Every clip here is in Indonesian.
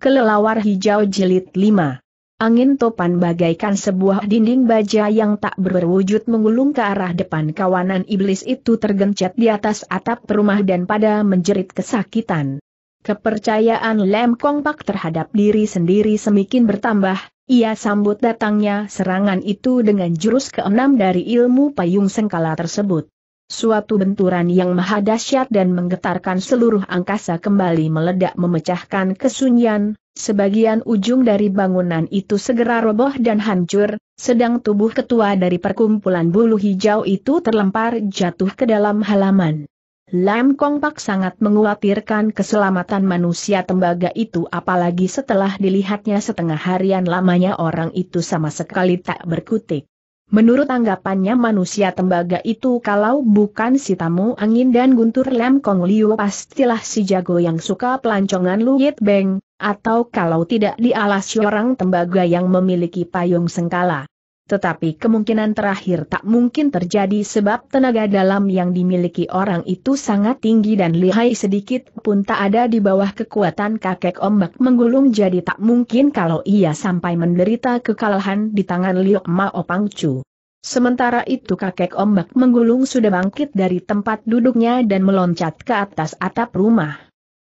Kelelawar Hijau Jilid 5. Angin topan bagaikan sebuah dinding baja yang tak berwujud menggulung ke arah depan. Kawanan iblis itu tergencet di atas atap rumah dan pada menjerit kesakitan. Kepercayaan Lem Kong Pak terhadap diri sendiri semakin bertambah. Ia sambut datangnya serangan itu dengan jurus ke-6 dari ilmu payung sengkala tersebut. Suatu benturan yang maha dahsyat dan menggetarkan seluruh angkasa kembali meledak memecahkan kesunyian, sebagian ujung dari bangunan itu segera roboh dan hancur, sedang tubuh ketua dari perkumpulan bulu hijau itu terlempar jatuh ke dalam halaman. Lam Kong Pak sangat mengkhawatirkan keselamatan manusia tembaga itu, apalagi setelah dilihatnya setengah harian lamanya orang itu sama sekali tak berkutik. Menurut anggapannya manusia tembaga itu kalau bukan si tamu angin dan guntur Lem Kong Liu pastilah si jago yang suka pelancongan Luyit Beng, atau kalau tidak dialasi orang tembaga yang memiliki payung sengkala. Tetapi kemungkinan terakhir tak mungkin terjadi sebab tenaga dalam yang dimiliki orang itu sangat tinggi dan lihai, sedikit pun tak ada di bawah kekuatan kakek ombak menggulung, jadi tak mungkin kalau ia sampai menderita kekalahan di tangan Liok Mao Pangcu. Sementara itu kakek ombak menggulung sudah bangkit dari tempat duduknya dan meloncat ke atas atap rumah.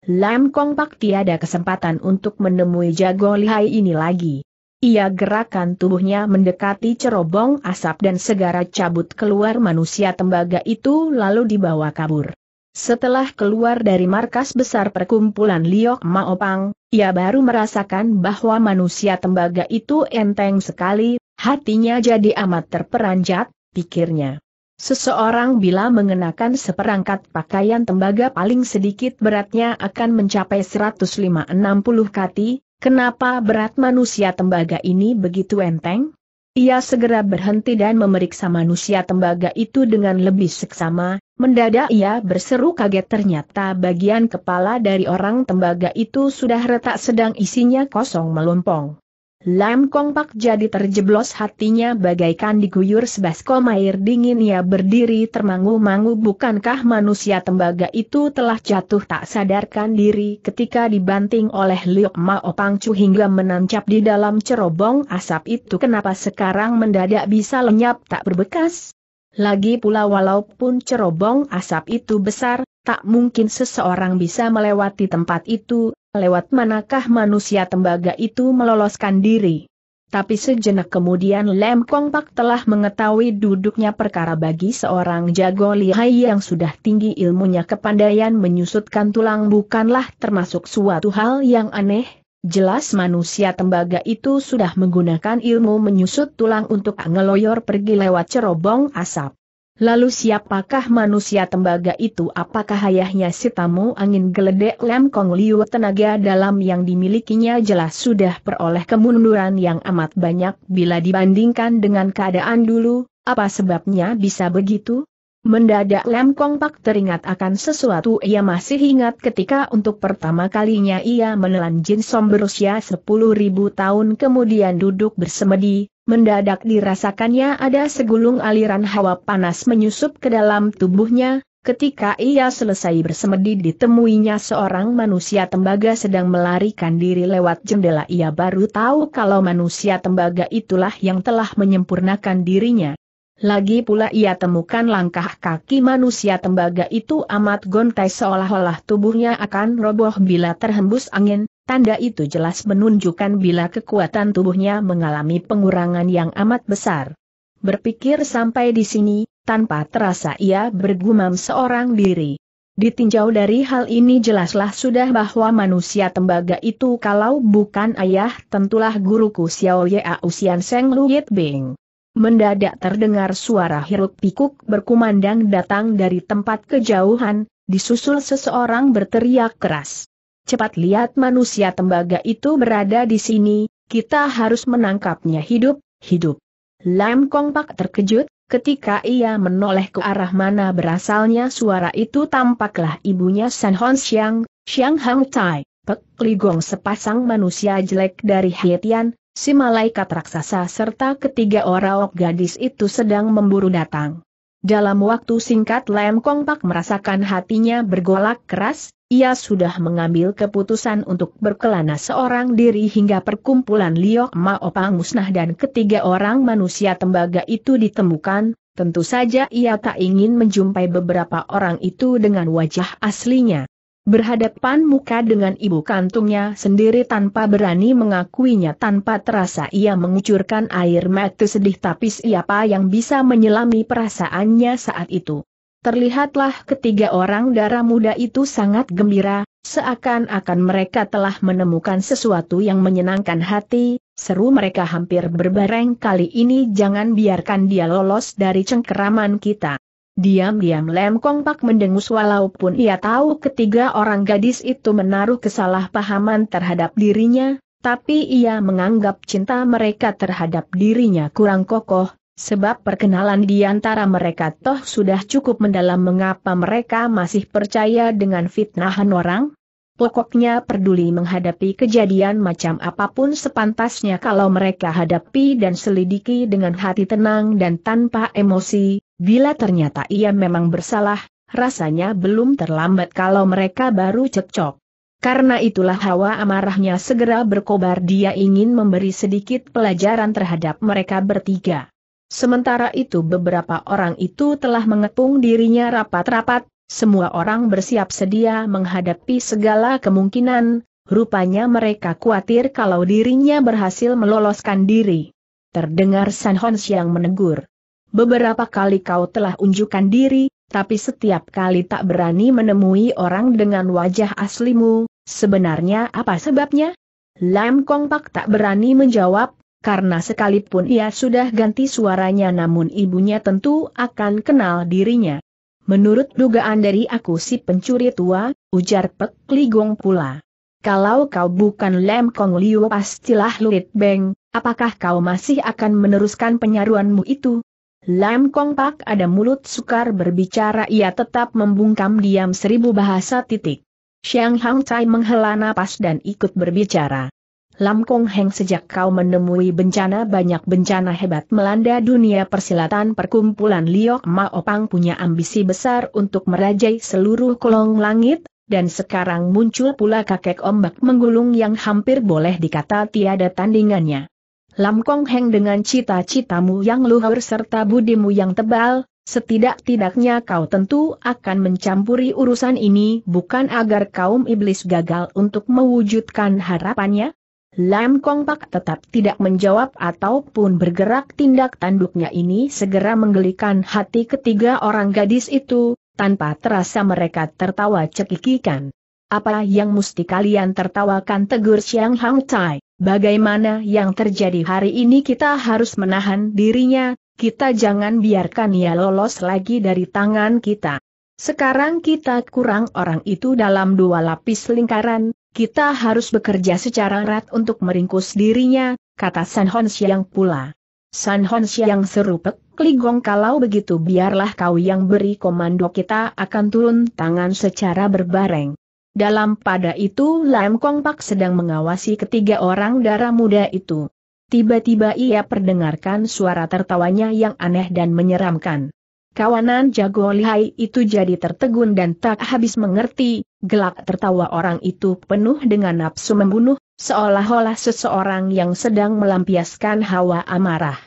Lam Kong Pak tiada kesempatan untuk menemui jago lihai ini lagi. Ia gerakan tubuhnya mendekati cerobong asap dan segera cabut keluar manusia tembaga itu lalu dibawa kabur. Setelah keluar dari markas besar perkumpulan Liok Mao Pang, ia baru merasakan bahwa manusia tembaga itu enteng sekali. Hatinya jadi amat terperanjat, pikirnya. Seseorang bila mengenakan seperangkat pakaian tembaga paling sedikit beratnya akan mencapai 150-60 kati, kenapa berat manusia tembaga ini begitu enteng? Ia segera berhenti dan memeriksa manusia tembaga itu dengan lebih seksama, mendadak ia berseru kaget, ternyata bagian kepala dari orang tembaga itu sudah retak sedang isinya kosong melompong. Lam Kong Pak jadi terjeblos hatinya bagaikan diguyur sebaskom air dingin. Ia berdiri termangu-mangu, bukankah manusia tembaga itu telah jatuh tak sadarkan diri ketika dibanting oleh Liok Mao Pangcu hingga menancap di dalam cerobong asap itu? Kenapa sekarang mendadak bisa lenyap tak berbekas? Lagi pula walaupun cerobong asap itu besar, tak mungkin seseorang bisa melewati tempat itu. Lewat manakah manusia tembaga itu meloloskan diri? Tapi sejenak kemudian Lem Kong Pak telah mengetahui duduknya perkara bagi seorang jago lihai yang sudah tinggi ilmunya. Kepandaian menyusutkan tulang bukanlah termasuk suatu hal yang aneh. Jelas manusia tembaga itu sudah menggunakan ilmu menyusut tulang untuk ngeloyor pergi lewat cerobong asap. Lalu siapakah manusia tembaga itu? Apakah ayahnya si tamu angin geledek Lem Kong Liu? Tenaga dalam yang dimilikinya jelas sudah peroleh kemunduran yang amat banyak bila dibandingkan dengan keadaan dulu. Apa sebabnya bisa begitu? Mendadak Lem Kong Pak teringat akan sesuatu. Ia masih ingat ketika untuk pertama kalinya ia menelan jinsom berusia 10.000 tahun kemudian duduk bersemedi. Mendadak dirasakannya ada segulung aliran hawa panas menyusup ke dalam tubuhnya. Ketika ia selesai bersemedi ditemuinya seorang manusia tembaga sedang melarikan diri lewat jendela. Ia baru tahu kalau manusia tembaga itulah yang telah menyempurnakan dirinya. Lagi pula ia temukan langkah kaki manusia tembaga itu amat gontai seolah-olah tubuhnya akan roboh bila terhembus angin. Tanda itu jelas menunjukkan bila kekuatan tubuhnya mengalami pengurangan yang amat besar. Berpikir sampai di sini, tanpa terasa ia bergumam seorang diri. Ditinjau dari hal ini jelaslah sudah bahwa manusia tembaga itu kalau bukan ayah tentulah guruku Xiao Ye Ausian Seng Luyit Beng. Mendadak terdengar suara hiruk pikuk berkumandang datang dari tempat kejauhan, disusul seseorang berteriak keras. Cepat lihat manusia tembaga itu berada di sini, kita harus menangkapnya hidup-hidup. Lam Kong Pak terkejut, ketika ia menoleh ke arah mana berasalnya suara itu tampaklah ibunya San Hon Xiang, Xiang Hang Tai, Pek Ligong, sepasang manusia jelek dari Haitian, si malaikat raksasa serta ketiga orang gadis itu sedang memburu datang. Dalam waktu singkat Lam Kong Pak merasakan hatinya bergolak keras. ia sudah mengambil keputusan untuk berkelana seorang diri hingga perkumpulan Liok Maopang musnah dan ketiga orang manusia tembaga itu ditemukan. Tentu saja ia tak ingin menjumpai beberapa orang itu dengan wajah aslinya. Berhadapan muka dengan ibu kandungnya sendiri tanpa berani mengakuinya, tanpa terasa ia mengucurkan air mata sedih, tapi siapa yang bisa menyelami perasaannya saat itu. Terlihatlah ketiga orang darah muda itu sangat gembira, seakan-akan mereka telah menemukan sesuatu yang menyenangkan hati. Seru mereka hampir berbareng, "Kali ini jangan biarkan dia lolos dari cengkeraman kita." Diam-diam Lem Kong Pak mendengus, walaupun ia tahu ketiga orang gadis itu menaruh kesalahpahaman terhadap dirinya, tapi ia menganggap cinta mereka terhadap dirinya kurang kokoh, sebab perkenalan di antara mereka toh sudah cukup mendalam. Mengapa mereka masih percaya dengan fitnahan orang? Pokoknya peduli menghadapi kejadian macam apapun sepantasnya kalau mereka hadapi dan selidiki dengan hati tenang dan tanpa emosi. Bila ternyata ia memang bersalah, rasanya belum terlambat kalau mereka baru cekcok. Karena itulah hawa amarahnya segera berkobar, dia ingin memberi sedikit pelajaran terhadap mereka bertiga. Sementara itu beberapa orang itu telah mengepung dirinya rapat-rapat. Semua orang bersiap sedia menghadapi segala kemungkinan. Rupanya mereka khawatir kalau dirinya berhasil meloloskan diri. Terdengar San Hons yang menegur, "Beberapa kali kau telah unjukkan diri, tapi setiap kali tak berani menemui orang dengan wajah aslimu. Sebenarnya apa sebabnya?" Lam Kong Pak tak berani menjawab, karena sekalipun ia sudah ganti suaranya, namun ibunya tentu akan kenal dirinya. "Menurut dugaan dari aku si pencuri tua," ujar Pek Ligong pula. "Kalau kau bukan Lem Kong Liu, pastilah Luit Beng. Apakah kau masih akan meneruskan penyaruanmu itu?" Lem Kong Pak ada mulut sukar berbicara, ia tetap membungkam diam seribu bahasa. Siang Hang Cai menghela napas dan ikut berbicara, "Lam Kong Heng, sejak kau menemui bencana, banyak bencana hebat melanda dunia persilatan, perkumpulan Liok Maopang punya ambisi besar untuk merajai seluruh kolong langit, dan sekarang muncul pula kakek ombak menggulung yang hampir boleh dikata tiada tandingannya. Lam Kong Heng, dengan cita-citamu yang luhur serta budimu yang tebal, setidak-tidaknya kau tentu akan mencampuri urusan ini, bukan agar kaum iblis gagal untuk mewujudkan harapannya?" Lam Kong Pak tetap tidak menjawab ataupun bergerak. Tindak tanduknya ini segera menggelikan hati ketiga orang gadis itu. Tanpa terasa mereka tertawa cekikikan. "Apa yang mesti kalian tertawakan?" tegur Siang Hang Cai. "Bagaimana yang terjadi hari ini, kita harus menahan dirinya. Kita jangan biarkan ia lolos lagi dari tangan kita. Sekarang kita kurang orang itu dalam dua lapis lingkaran. Kita harus bekerja secara erat untuk meringkus dirinya," kata San Hon Siang pula. San Hon Siang seru Pek Ligong, "Kalau begitu biarlah kau yang beri komando, kita akan turun tangan secara berbareng." Dalam pada itu Lam Kong Pak sedang mengawasi ketiga orang darah muda itu. Tiba-tiba ia perdengarkan suara tertawanya yang aneh dan menyeramkan. Kawanan jago lihai itu jadi tertegun dan tak habis mengerti. Gelak tertawa orang itu penuh dengan nafsu membunuh, seolah-olah seseorang yang sedang melampiaskan hawa amarah.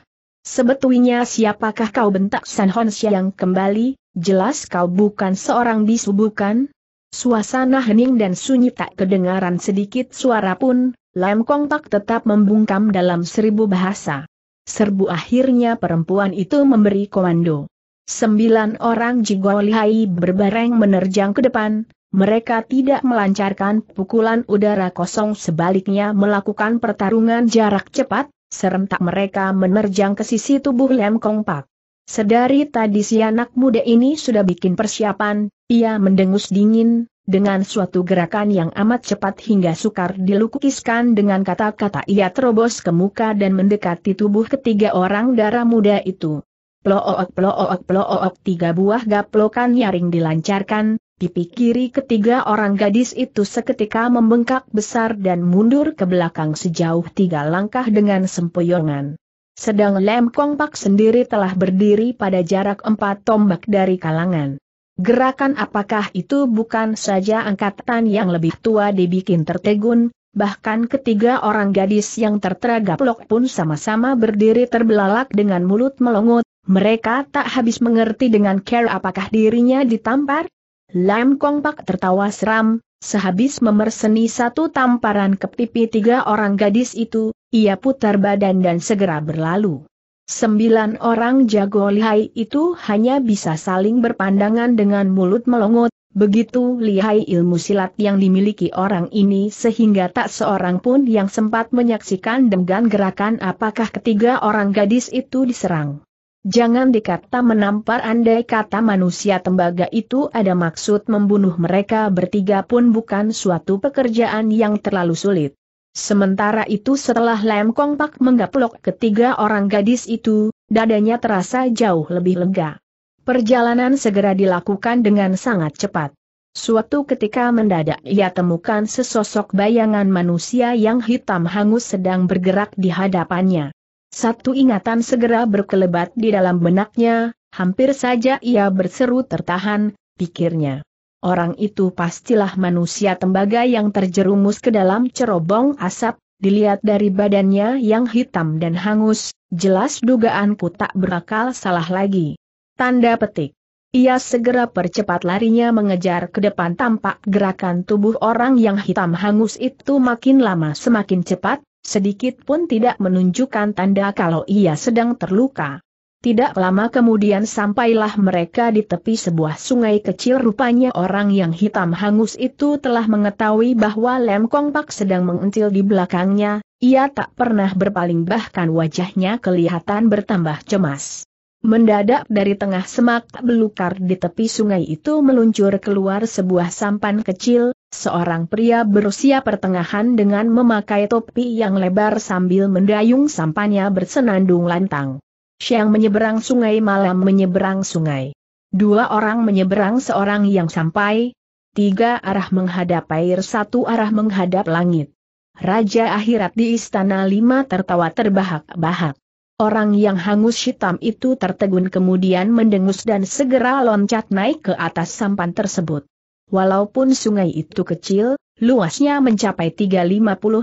"Sebetulnya siapakah kau?" bentak San Hon Siang kembali. "Jelas kau bukan seorang bisu, bukan?" Suasana hening dan sunyi, tak kedengaran sedikit suara pun. Lam Kong Pak tetap membungkam dalam seribu bahasa. Serbu akhirnya perempuan itu memberi komando. 9 orang jago lihai berbareng menerjang ke depan. Mereka tidak melancarkan pukulan udara kosong, sebaliknya melakukan pertarungan jarak cepat. Serentak mereka menerjang ke sisi tubuh Lem Kong Pak. Sedari tadi si anak muda ini sudah bikin persiapan. Ia mendengus dingin, dengan suatu gerakan yang amat cepat hingga sukar dilukiskan dengan kata-kata. Ia terobos ke muka dan mendekati tubuh ketiga orang darah muda itu. Plook plook plook, 3 buah gaplokan nyaring dilancarkan. Pipi kiri ketiga orang gadis itu seketika membengkak besar dan mundur ke belakang sejauh 3 langkah dengan sempoyongan. Sedang Lem Kong Pak sendiri telah berdiri pada jarak 4 tombak dari kalangan. Gerakan apakah itu bukan saja angkatan yang lebih tua dibikin tertegun, bahkan ketiga orang gadis yang tertera gaplok pun sama-sama berdiri terbelalak dengan mulut melongot, mereka tak habis mengerti dengan care apakah dirinya ditampar? Lam Kong Pak tertawa seram, sehabis memerseni satu tamparan ke pipi tiga orang gadis itu, ia putar badan dan segera berlalu. 9 orang jago lihai itu hanya bisa saling berpandangan dengan mulut melongot, begitu lihai ilmu silat yang dimiliki orang ini sehingga tak seorang pun yang sempat menyaksikan dengan gerakan apakah ketiga orang gadis itu diserang. Jangan dikata menampar, andai kata manusia tembaga itu ada maksud membunuh mereka bertiga pun bukan suatu pekerjaan yang terlalu sulit. Sementara itu setelah Lam Kong Pak menggaplok ketiga orang gadis itu, dadanya terasa jauh lebih lega. Perjalanan segera dilakukan dengan sangat cepat. Suatu ketika mendadak ia temukan sesosok bayangan manusia yang hitam hangus sedang bergerak di hadapannya. Satu ingatan segera berkelebat di dalam benaknya, hampir saja ia berseru tertahan, pikirnya. Orang itu pastilah manusia tembaga yang terjerumus ke dalam cerobong asap, dilihat dari badannya yang hitam dan hangus, jelas dugaanku tak berakal salah lagi. Tanda petik. Ia segera percepat larinya mengejar ke depan, tampak gerakan tubuh orang yang hitam hangus itu makin lama semakin cepat, sedikit pun tidak menunjukkan tanda kalau ia sedang terluka. Tidak lama kemudian sampailah mereka di tepi sebuah sungai kecil. Rupanya orang yang hitam hangus itu telah mengetahui bahwa Lam Kong Pak sedang mengentil di belakangnya, ia tak pernah berpaling, bahkan wajahnya kelihatan bertambah cemas. Mendadak dari tengah semak belukar di tepi sungai itu meluncur keluar sebuah sampan kecil, seorang pria berusia pertengahan dengan memakai topi yang lebar sambil mendayung sampannya bersenandung lantang. Siang menyeberang sungai, malam menyeberang sungai. 2 orang menyeberang, seorang yang sampai, 3 arah menghadap air, 1 arah menghadap langit. Raja akhirat di istana 5 tertawa terbahak-bahak. Orang yang hangus hitam itu tertegun kemudian mendengus dan segera loncat naik ke atas sampan tersebut. Walaupun sungai itu kecil, luasnya mencapai 350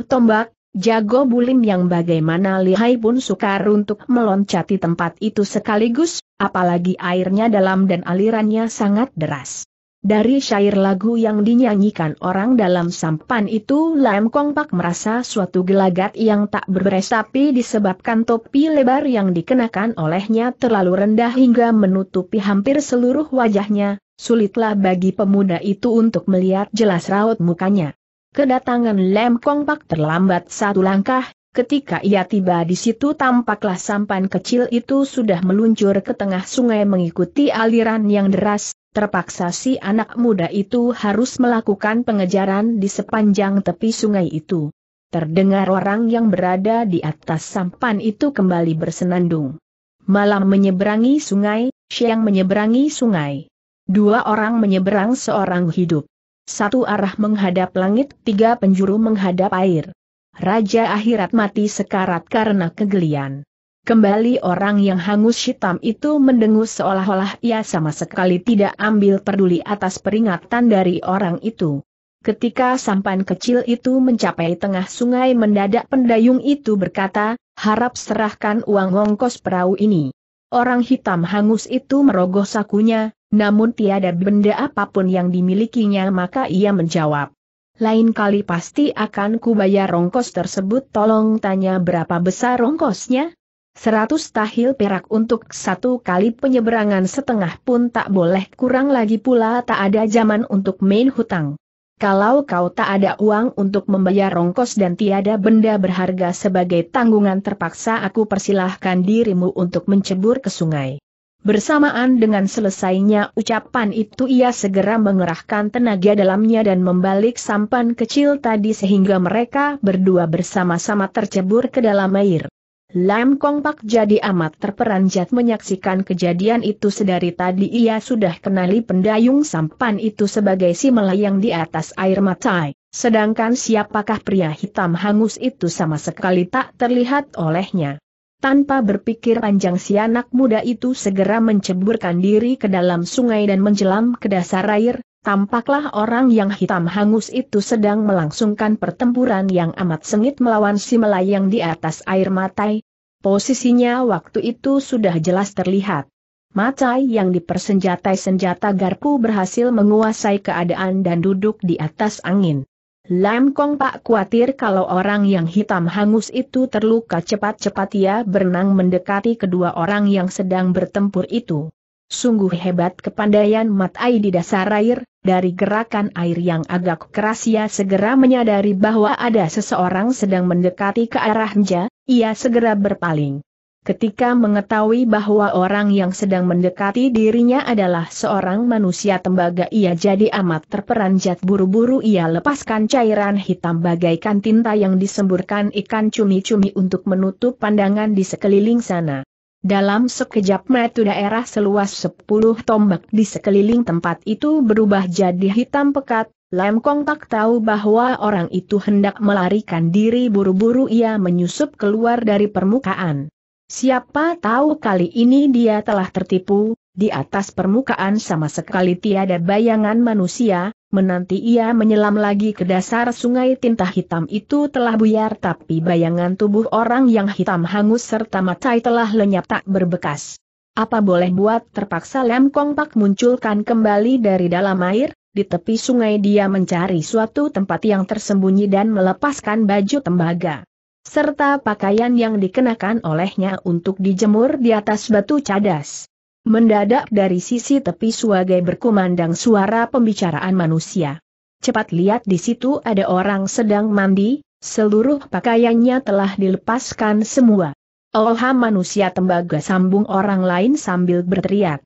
tombak. Jago bulim yang bagaimana lihai pun sukar untuk meloncati tempat itu sekaligus, apalagi airnya dalam dan alirannya sangat deras. Dari syair lagu yang dinyanyikan orang dalam sampan itu, Lam Kong Pak merasa suatu gelagat yang tak berberes, tapi disebabkan topi lebar yang dikenakan olehnya terlalu rendah hingga menutupi hampir seluruh wajahnya, sulitlah bagi pemuda itu untuk melihat jelas raut mukanya. Kedatangan Lam Kong Pak terlambat 1 langkah, ketika ia tiba di situ tampaklah sampan kecil itu sudah meluncur ke tengah sungai mengikuti aliran yang deras, terpaksa si anak muda itu harus melakukan pengejaran di sepanjang tepi sungai itu. Terdengar orang yang berada di atas sampan itu kembali bersenandung. Malam menyeberangi sungai, siang menyeberangi sungai. 2 orang menyeberang, seorang hidup. 1 arah menghadap langit, 3 penjuru menghadap air. Raja akhirat mati sekarat karena kegelian. Kembali orang yang hangus hitam itu mendengus seolah-olah ia sama sekali tidak ambil peduli atas peringatan dari orang itu. Ketika sampan kecil itu mencapai tengah sungai, mendadak pendayung itu berkata, "Harap serahkan uang ongkos perahu ini." Orang hitam hangus itu merogoh sakunya, namun tiada benda apapun yang dimilikinya, maka ia menjawab, "Lain kali pasti akan kubayar ongkos tersebut, tolong tanya berapa besar ongkosnya?" 100 tahil perak untuk 1 kali penyeberangan, setengah pun tak boleh kurang, lagi pula tak ada zaman untuk main hutang. Kalau kau tak ada uang untuk membayar ongkos dan tiada benda berharga sebagai tanggungan, terpaksa aku persilahkan dirimu untuk mencebur ke sungai. Bersamaan dengan selesainya ucapan itu, ia segera mengerahkan tenaga dalamnya dan membalik sampan kecil tadi sehingga mereka berdua bersama-sama tercebur ke dalam air. Lam Kong Pak jadi amat terperanjat menyaksikan kejadian itu. Sedari tadi ia sudah kenali pendayung sampan itu sebagai si melayang di atas air mata, sedangkan siapakah pria hitam hangus itu sama sekali tak terlihat olehnya. Tanpa berpikir panjang si anak muda itu segera menceburkan diri ke dalam sungai dan menjelam ke dasar air. Tampaklah orang yang hitam hangus itu sedang melangsungkan pertempuran yang amat sengit melawan si melayang di atas air matai. Posisinya waktu itu sudah jelas terlihat. Matai yang dipersenjatai senjata garpu berhasil menguasai keadaan dan duduk di atas angin. Lam Kong Pak khawatir kalau orang yang hitam hangus itu terluka, cepat-cepat ia berenang mendekati kedua orang yang sedang bertempur itu. Sungguh hebat kepandaian Matai di dasar air. Dari gerakan air yang agak keras ia segera menyadari bahwa ada seseorang sedang mendekati ke arahnya, ia segera berpaling. Ketika mengetahui bahwa orang yang sedang mendekati dirinya adalah seorang manusia tembaga, ia jadi amat terperanjat. Buru-buru ia lepaskan cairan hitam bagaikan tinta yang disemburkan ikan cumi-cumi untuk menutup pandangan di sekeliling sana. Dalam sekejap mata daerah seluas 10 tombak di sekeliling tempat itu berubah jadi hitam pekat. Lam Kong tak tahu bahwa orang itu hendak melarikan diri. Buru-buru ia menyusup keluar dari permukaan. Siapa tahu kali ini dia telah tertipu. Di atas permukaan sama sekali tiada bayangan manusia. Menanti ia menyelam lagi ke dasar sungai, tinta hitam itu telah buyar, tapi bayangan tubuh orang yang hitam hangus serta matai telah lenyap tak berbekas. Apa boleh buat, terpaksa Lam Kong Pak munculkan kembali dari dalam air. Di tepi sungai dia mencari suatu tempat yang tersembunyi dan melepaskan baju tembaga serta pakaian yang dikenakan olehnya untuk dijemur di atas batu cadas. Mendadak dari sisi tepi sungai berkumandang suara pembicaraan manusia. Cepat lihat, di situ ada orang sedang mandi, seluruh pakaiannya telah dilepaskan semua. Oh, manusia tembaga, sambung orang lain sambil berteriak.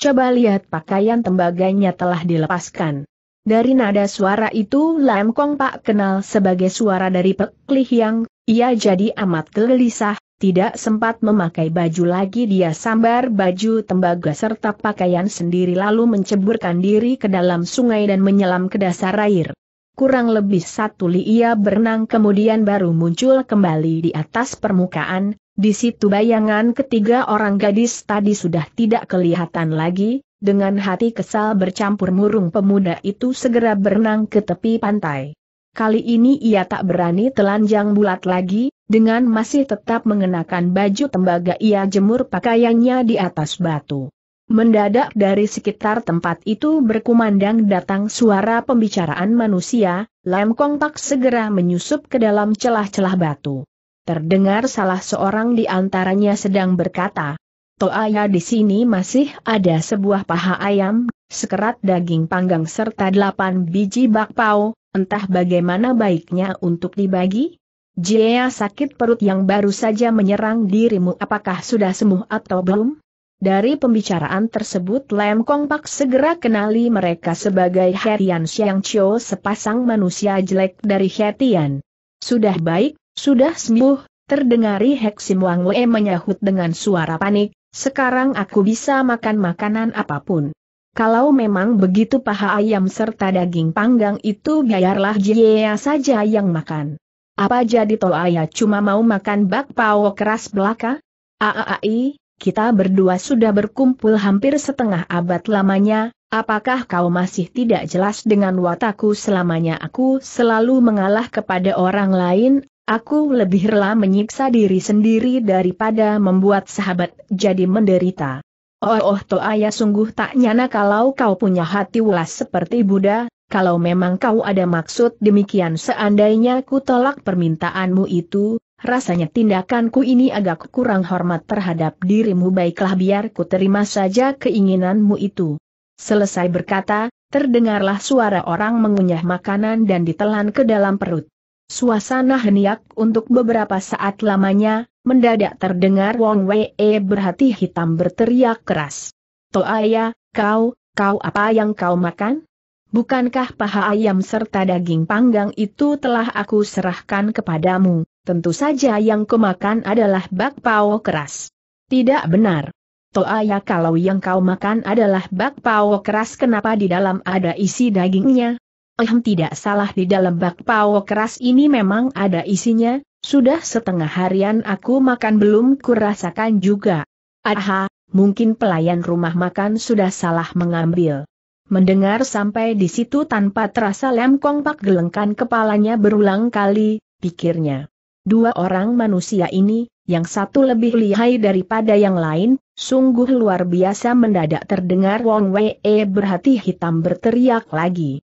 Coba lihat, pakaian tembaganya telah dilepaskan. Dari nada suara itu Lam Kong Pak kenal sebagai suara dari Pek Lihiang, ia jadi amat gelisah. Tidak sempat memakai baju lagi, dia sambar baju tembaga serta pakaian sendiri lalu menceburkan diri ke dalam sungai dan menyelam ke dasar air. Kurang lebih 1 li ia berenang kemudian baru muncul kembali di atas permukaan. Di situ bayangan ketiga orang gadis tadi sudah tidak kelihatan lagi. Dengan hati kesal bercampur murung pemuda itu segera berenang ke tepi pantai. Kali ini ia tak berani telanjang bulat lagi. Dengan masih tetap mengenakan baju tembaga ia jemur pakaiannya di atas batu. Mendadak dari sekitar tempat itu berkumandang datang suara pembicaraan manusia. Lam Kong Pak segera menyusup ke dalam celah-celah batu. Terdengar salah seorang di antaranya sedang berkata, "Toaya, di sini masih ada sebuah paha ayam, sekerat daging panggang serta 8 biji bakpao, entah bagaimana baiknya untuk dibagi? Jia, sakit perut yang baru saja menyerang dirimu apakah sudah sembuh atau belum?" Dari pembicaraan tersebut Lam Kong Pak segera kenali mereka sebagai Hetian Siang Chio, sepasang manusia jelek dari Hetian. "Sudah baik, sudah sembuh," terdengari Heksim Wang Wei menyahut dengan suara panik, "sekarang aku bisa makan makanan apapun. Kalau memang begitu paha ayam serta daging panggang itu biarlah Jia saja yang makan. Apa jadi Toaya cuma mau makan bakpao keras belaka? Aai, kita berdua sudah berkumpul hampir setengah abad lamanya, apakah kau masih tidak jelas dengan watakku? Selamanya aku selalu mengalah kepada orang lain, aku lebih rela menyiksa diri sendiri daripada membuat sahabat jadi menderita. Oh Toaya, sungguh tak nyana kalau kau punya hati ulas seperti Buddha. Kalau memang kau ada maksud demikian, seandainya ku tolak permintaanmu itu, rasanya tindakanku ini agak kurang hormat terhadap dirimu. Baiklah, biar ku terima saja keinginanmu itu." Selesai berkata, terdengarlah suara orang mengunyah makanan dan ditelan ke dalam perut. Suasana heniak untuk beberapa saat lamanya. Mendadak terdengar Wong Wei berhati hitam berteriak keras, "Toaya, kau apa yang kau makan? Bukankah paha ayam serta daging panggang itu telah aku serahkan kepadamu? Tentu saja yang kau makan adalah bakpao keras." "Tidak benar. Toaya, kalau yang kau makan adalah bakpao keras, kenapa di dalam ada isi dagingnya?" "Tidak salah, di dalam bakpao keras ini memang ada isinya, Sudah setengah harian aku makan belum kurasakan juga. Aha, mungkin pelayan rumah makan sudah salah mengambil." Mendengar sampai di situ tanpa terasa Lem Kong Pak gelengkan kepalanya berulang kali, pikirnya. Dua orang manusia ini, yang satu lebih lihai daripada yang lain, sungguh luar biasa. Mendadak terdengar Wong Wee berhati hitam berteriak lagi.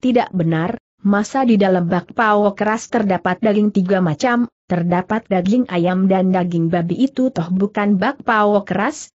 Tidak benar, masa di dalam bak pao keras terdapat daging tiga macam, terdapat daging ayam dan daging babi. Itu toh bukan bak pao keras.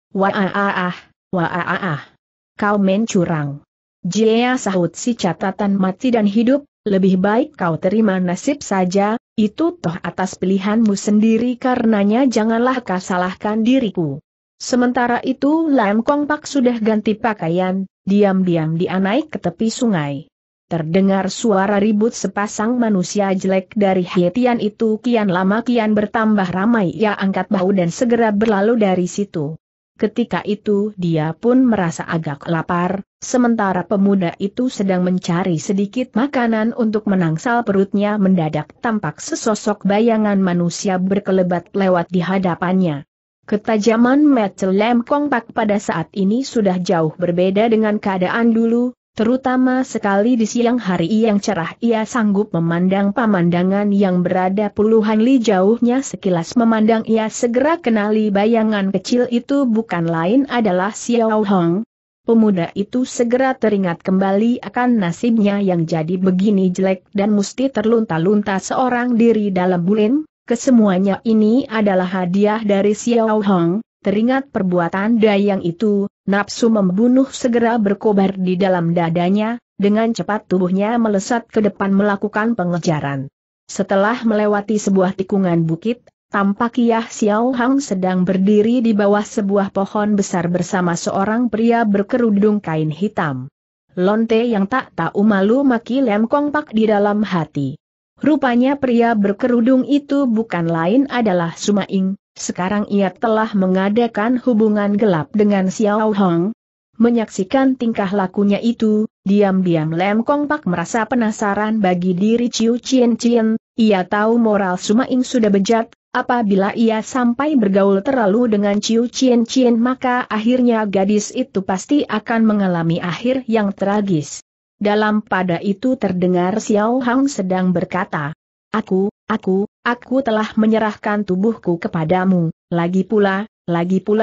Kau mencurang. Jia, sahut si catatan mati dan hidup, lebih baik kau terima nasib saja. Itu toh atas pilihanmu sendiri, karenanya janganlah kau salahkan diriku. Sementara itu Lam Kong Pak sudah ganti pakaian, diam-diam dia naik ke tepi sungai. Terdengar suara ribut sepasang manusia jelek dari Hietian itu, kian lama kian bertambah ramai. Ia angkat bahu dan segera berlalu dari situ. Ketika itu dia pun merasa agak lapar, sementara pemuda itu sedang mencari sedikit makanan untuk menangsal perutnya. Mendadak tampak sesosok bayangan manusia berkelebat lewat di hadapannya. Ketajaman mata Lem Kong Pak pada saat ini sudah jauh berbeda dengan keadaan dulu, terutama sekali di siang hari yang cerah. Ia sanggup memandang pemandangan yang berada puluhan li jauhnya. Sekilas memandang ia segera kenali bayangan kecil itu bukan lain adalah Xiao Hong. Pemuda itu segera teringat kembali akan nasibnya yang jadi begini jelek dan mesti terlunta-lunta seorang diri dalam bulim. Kesemuanya ini adalah hadiah dari Xiao Hong. Teringat perbuatan dayang itu, nafsu membunuh segera berkobar di dalam dadanya. Dengan cepat tubuhnya melesat ke depan melakukan pengejaran. Setelah melewati sebuah tikungan bukit, tampak Yah Xiao Hang sedang berdiri di bawah sebuah pohon besar bersama seorang pria berkerudung kain hitam. Lonte yang tak tahu malu, maki Lem Kong Pak di dalam hati. Rupanya pria berkerudung itu bukan lain adalah Sumaing. Sekarang ia telah mengadakan hubungan gelap dengan Xiao Hang. Menyaksikan tingkah lakunya itu, diam-diam Lem Kong Pak merasa penasaran bagi diri Ciu Cien Cien. Ia tahu moral Sumaing sudah bejat. Apabila ia sampai bergaul terlalu dengan Ciu Cien Cien, maka akhirnya gadis itu pasti akan mengalami akhir yang tragis. Dalam pada itu terdengar Xiao Hang sedang berkata, Aku telah menyerahkan tubuhku kepadamu. Lagi pula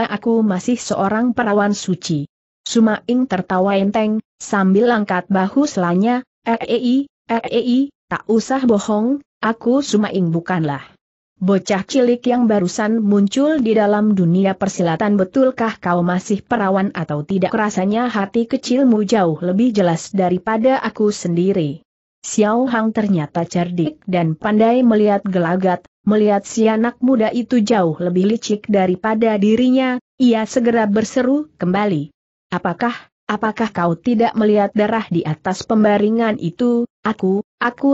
aku masih seorang perawan suci." Sumaing tertawa enteng, sambil angkat bahu selanya. Tak usah bohong, aku Sumaing bukanlah bocah cilik yang barusan muncul di dalam dunia persilatan. Betulkah kau masih perawan atau tidak? Rasanya hati kecilmu jauh lebih jelas daripada aku sendiri. Xiao Hang ternyata cerdik dan pandai melihat gelagat. Melihat si anak muda itu jauh lebih licik daripada dirinya, ia segera berseru kembali. Apakah kau tidak melihat darah di atas pembaringan itu? Aku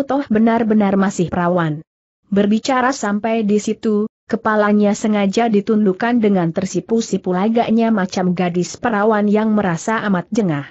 toh benar-benar masih perawan. Berbicara sampai di situ, kepalanya sengaja ditundukkan dengan tersipu-sipu, agaknya macam gadis perawan yang merasa amat jengah.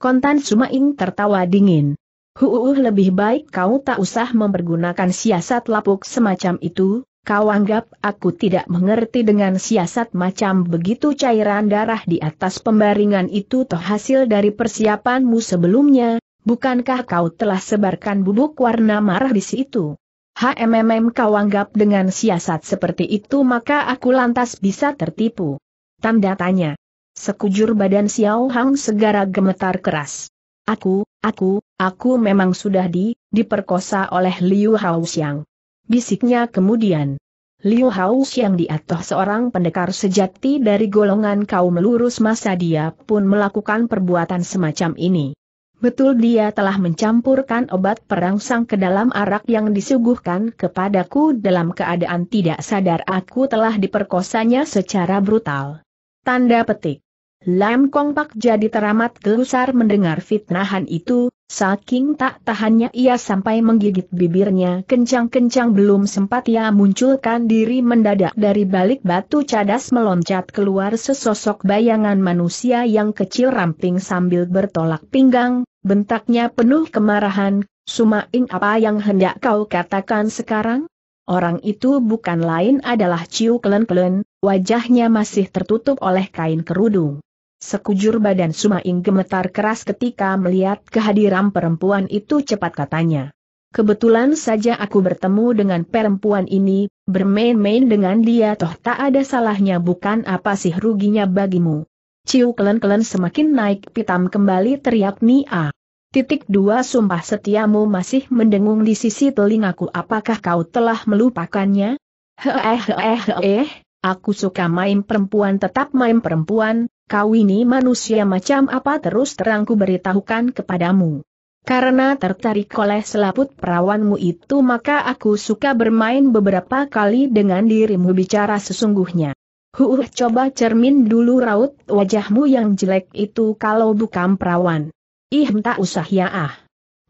Kontan Sumaing tertawa dingin. Lebih baik kau tak usah mempergunakan siasat lapuk semacam itu. Kau anggap aku tidak mengerti dengan siasat macam begitu? Cairan darah di atas pembaringan itu toh hasil dari persiapanmu sebelumnya. Bukankah kau telah sebarkan bubuk warna marah di situ? Kau anggap dengan siasat seperti itu maka aku lantas bisa tertipu? Tanda tanya. Sekujur badan Xiao Hang segera gemetar keras. Aku memang sudah diperkosa oleh Liu Haoxiang, bisiknya kemudian. Liu Haoxiang dialah seorang pendekar sejati dari golongan kaum lurus. Masa dia pun melakukan perbuatan semacam ini? Betul, dia telah mencampurkan obat perangsang ke dalam arak yang disuguhkan kepadaku. Dalam keadaan tidak sadar aku telah diperkosanya secara brutal. Tanda petik. Lem Kong Pak jadi teramat gelusar mendengar fitnahan itu. Saking tak tahannya ia sampai menggigit bibirnya kencang-kencang. Belum sempat ia munculkan diri, mendadak dari balik batu cadas meloncat keluar sesosok bayangan manusia yang kecil ramping sambil bertolak pinggang. Bentaknya penuh kemarahan, Sumaing, apa yang hendak kau katakan sekarang? Orang itu bukan lain adalah Ciu Kelen-Kelen, wajahnya masih tertutup oleh kain kerudung. Sekujur badan Sumaing gemetar keras ketika melihat kehadiran perempuan itu. Cepat katanya, kebetulan saja aku bertemu dengan perempuan ini, bermain-main dengan dia toh tak ada salahnya, bukan apa sih ruginya bagimu? Ciu Kelen-Kelen semakin naik pitam, kembali teriak Nia. "2 Sumpah setiamu masih mendengung di sisi telingaku, apakah kau telah melupakannya? Aku suka main perempuan, tetap main perempuan. Kau ini manusia macam apa? Terus terangku beritahukan kepadamu. Karena tertarik oleh selaput perawanmu itu, maka aku suka bermain beberapa kali dengan dirimu. Bicara sesungguhnya. Coba cermin dulu raut wajahmu yang jelek itu, kalau bukan perawan. Tak usah ya ah."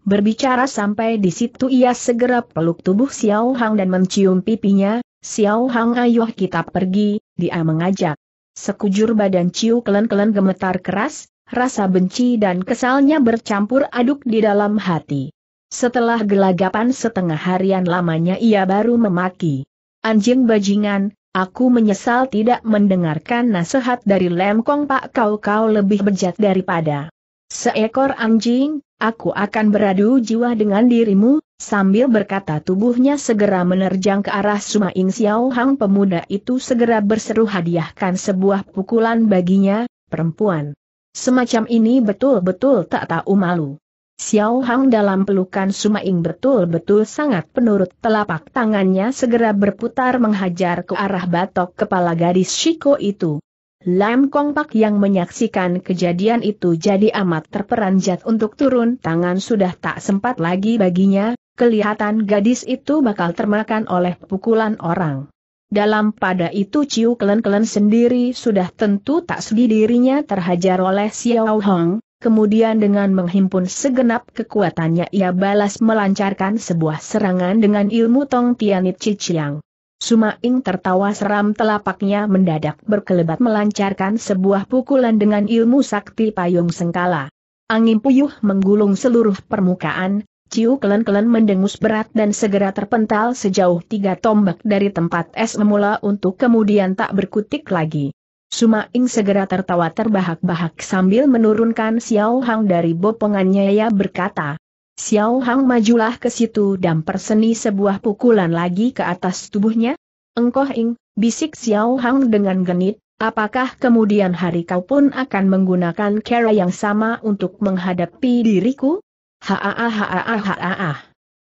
Berbicara sampai di situ, ia segera peluk tubuh Xiao Hang dan mencium pipinya. "Xiao Hang, ayo kita pergi," dia mengajak. Sekujur badan Ciu Kelen-Kelen gemetar keras, rasa benci dan kesalnya bercampur aduk di dalam hati. Setelah gelagapan setengah harian lamanya, ia baru memaki. "Anjing bajingan, aku menyesal tidak mendengarkan nasihat dari Lem Kong Pak. Kau lebih bejat daripada seekor anjing, aku akan beradu jiwa dengan dirimu." Sambil berkata tubuhnya segera menerjang ke arah Sumaing. Xiao Hang pemuda itu segera berseru hadiahkan sebuah pukulan baginya. "Perempuan semacam ini betul-betul tak tahu malu." Xiao Hang dalam pelukan Sumaing betul-betul sangat penurut. Telapak tangannya segera berputar menghajar ke arah batok kepala gadis Shiko itu. Lam Kong Pak yang menyaksikan kejadian itu jadi amat terperanjat untuk turun tangan, sudah tak sempat lagi baginya. Kelihatan gadis itu bakal termakan oleh pukulan orang. Dalam pada itu Ciu Kelen-Kelen sendiri sudah tentu tak sudi dirinya terhajar oleh Xiao Hang. Kemudian dengan menghimpun segenap kekuatannya, ia balas melancarkan sebuah serangan dengan ilmu Tong Tianit Ciciang. Sumaing tertawa seram, telapaknya mendadak berkelebat melancarkan sebuah pukulan dengan ilmu sakti payung sengkala. Angin puyuh menggulung seluruh permukaan. Ciu Kelen-Kelen mendengus berat dan segera terpental sejauh 3 tombak dari tempat es semula untuk kemudian tak berkutik lagi. Sumaing segera tertawa terbahak-bahak sambil menurunkan Xiao Hang dari bopongannya. Ia berkata, "Xiao Hang, majulah ke situ dan perseni sebuah pukulan lagi ke atas tubuhnya." "Engkoh ing," bisik Xiao Hang dengan genit, "apakah kemudian hari kau pun akan menggunakan cara yang sama untuk menghadapi diriku?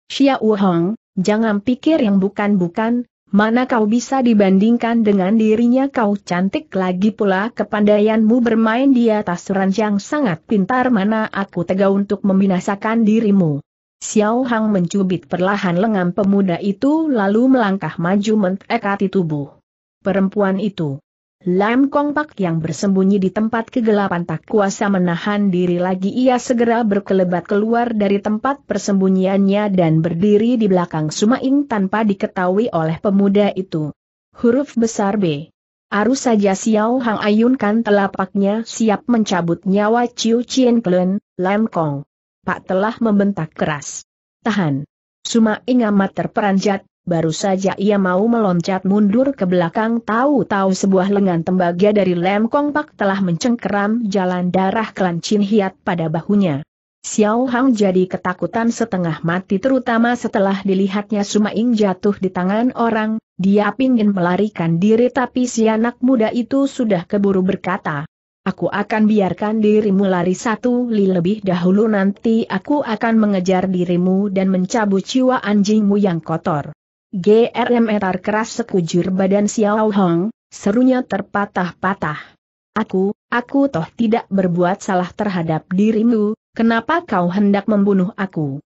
Xiao Hang, jangan pikir yang bukan-bukan, mana kau bisa dibandingkan dengan dirinya. Kau cantik, lagi pula kepandaianmu bermain di atas ranjang sangat pintar. Mana aku tega untuk membinasakan dirimu?" Xiao Hang mencubit perlahan lengan pemuda itu lalu melangkah maju mendekati tubuh perempuan itu. Lam Kong Pak yang bersembunyi di tempat kegelapan tak kuasa menahan diri lagi. Ia segera berkelebat keluar dari tempat persembunyiannya dan berdiri di belakang Sumaing tanpa diketahui oleh pemuda itu. Huruf besar B. Arus saja Xiao Hang ayunkan telapaknya siap mencabut nyawa Ciu Kelen-Kelen. "Lam Kong Pak telah," membentak keras. "Tahan." Sumaing amat terperanjat. Baru saja ia mau meloncat mundur ke belakang, tahu-tahu sebuah lengan tembaga dari Lem Kong Pak telah mencengkeram jalan darah kelancin hiat pada bahunya. Xiao Hang jadi ketakutan setengah mati, terutama setelah dilihatnya Sumaing jatuh di tangan orang. Dia pingin melarikan diri, tapi si anak muda itu sudah keburu berkata, "Aku akan biarkan dirimu lari 1 li lebih dahulu, nanti aku akan mengejar dirimu dan mencabut jiwa anjingmu yang kotor." "Grm," etar keras sekujur badan Xiao Hang, serunya terpatah-patah. Aku toh tidak berbuat salah terhadap dirimu, kenapa kau hendak membunuh aku?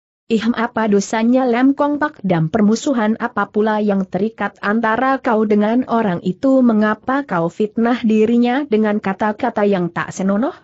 Apa dosanya Lem Kong Pak, dan permusuhan apa pula yang terikat antara kau dengan orang itu? Mengapa kau fitnah dirinya dengan kata-kata yang tak senonoh?"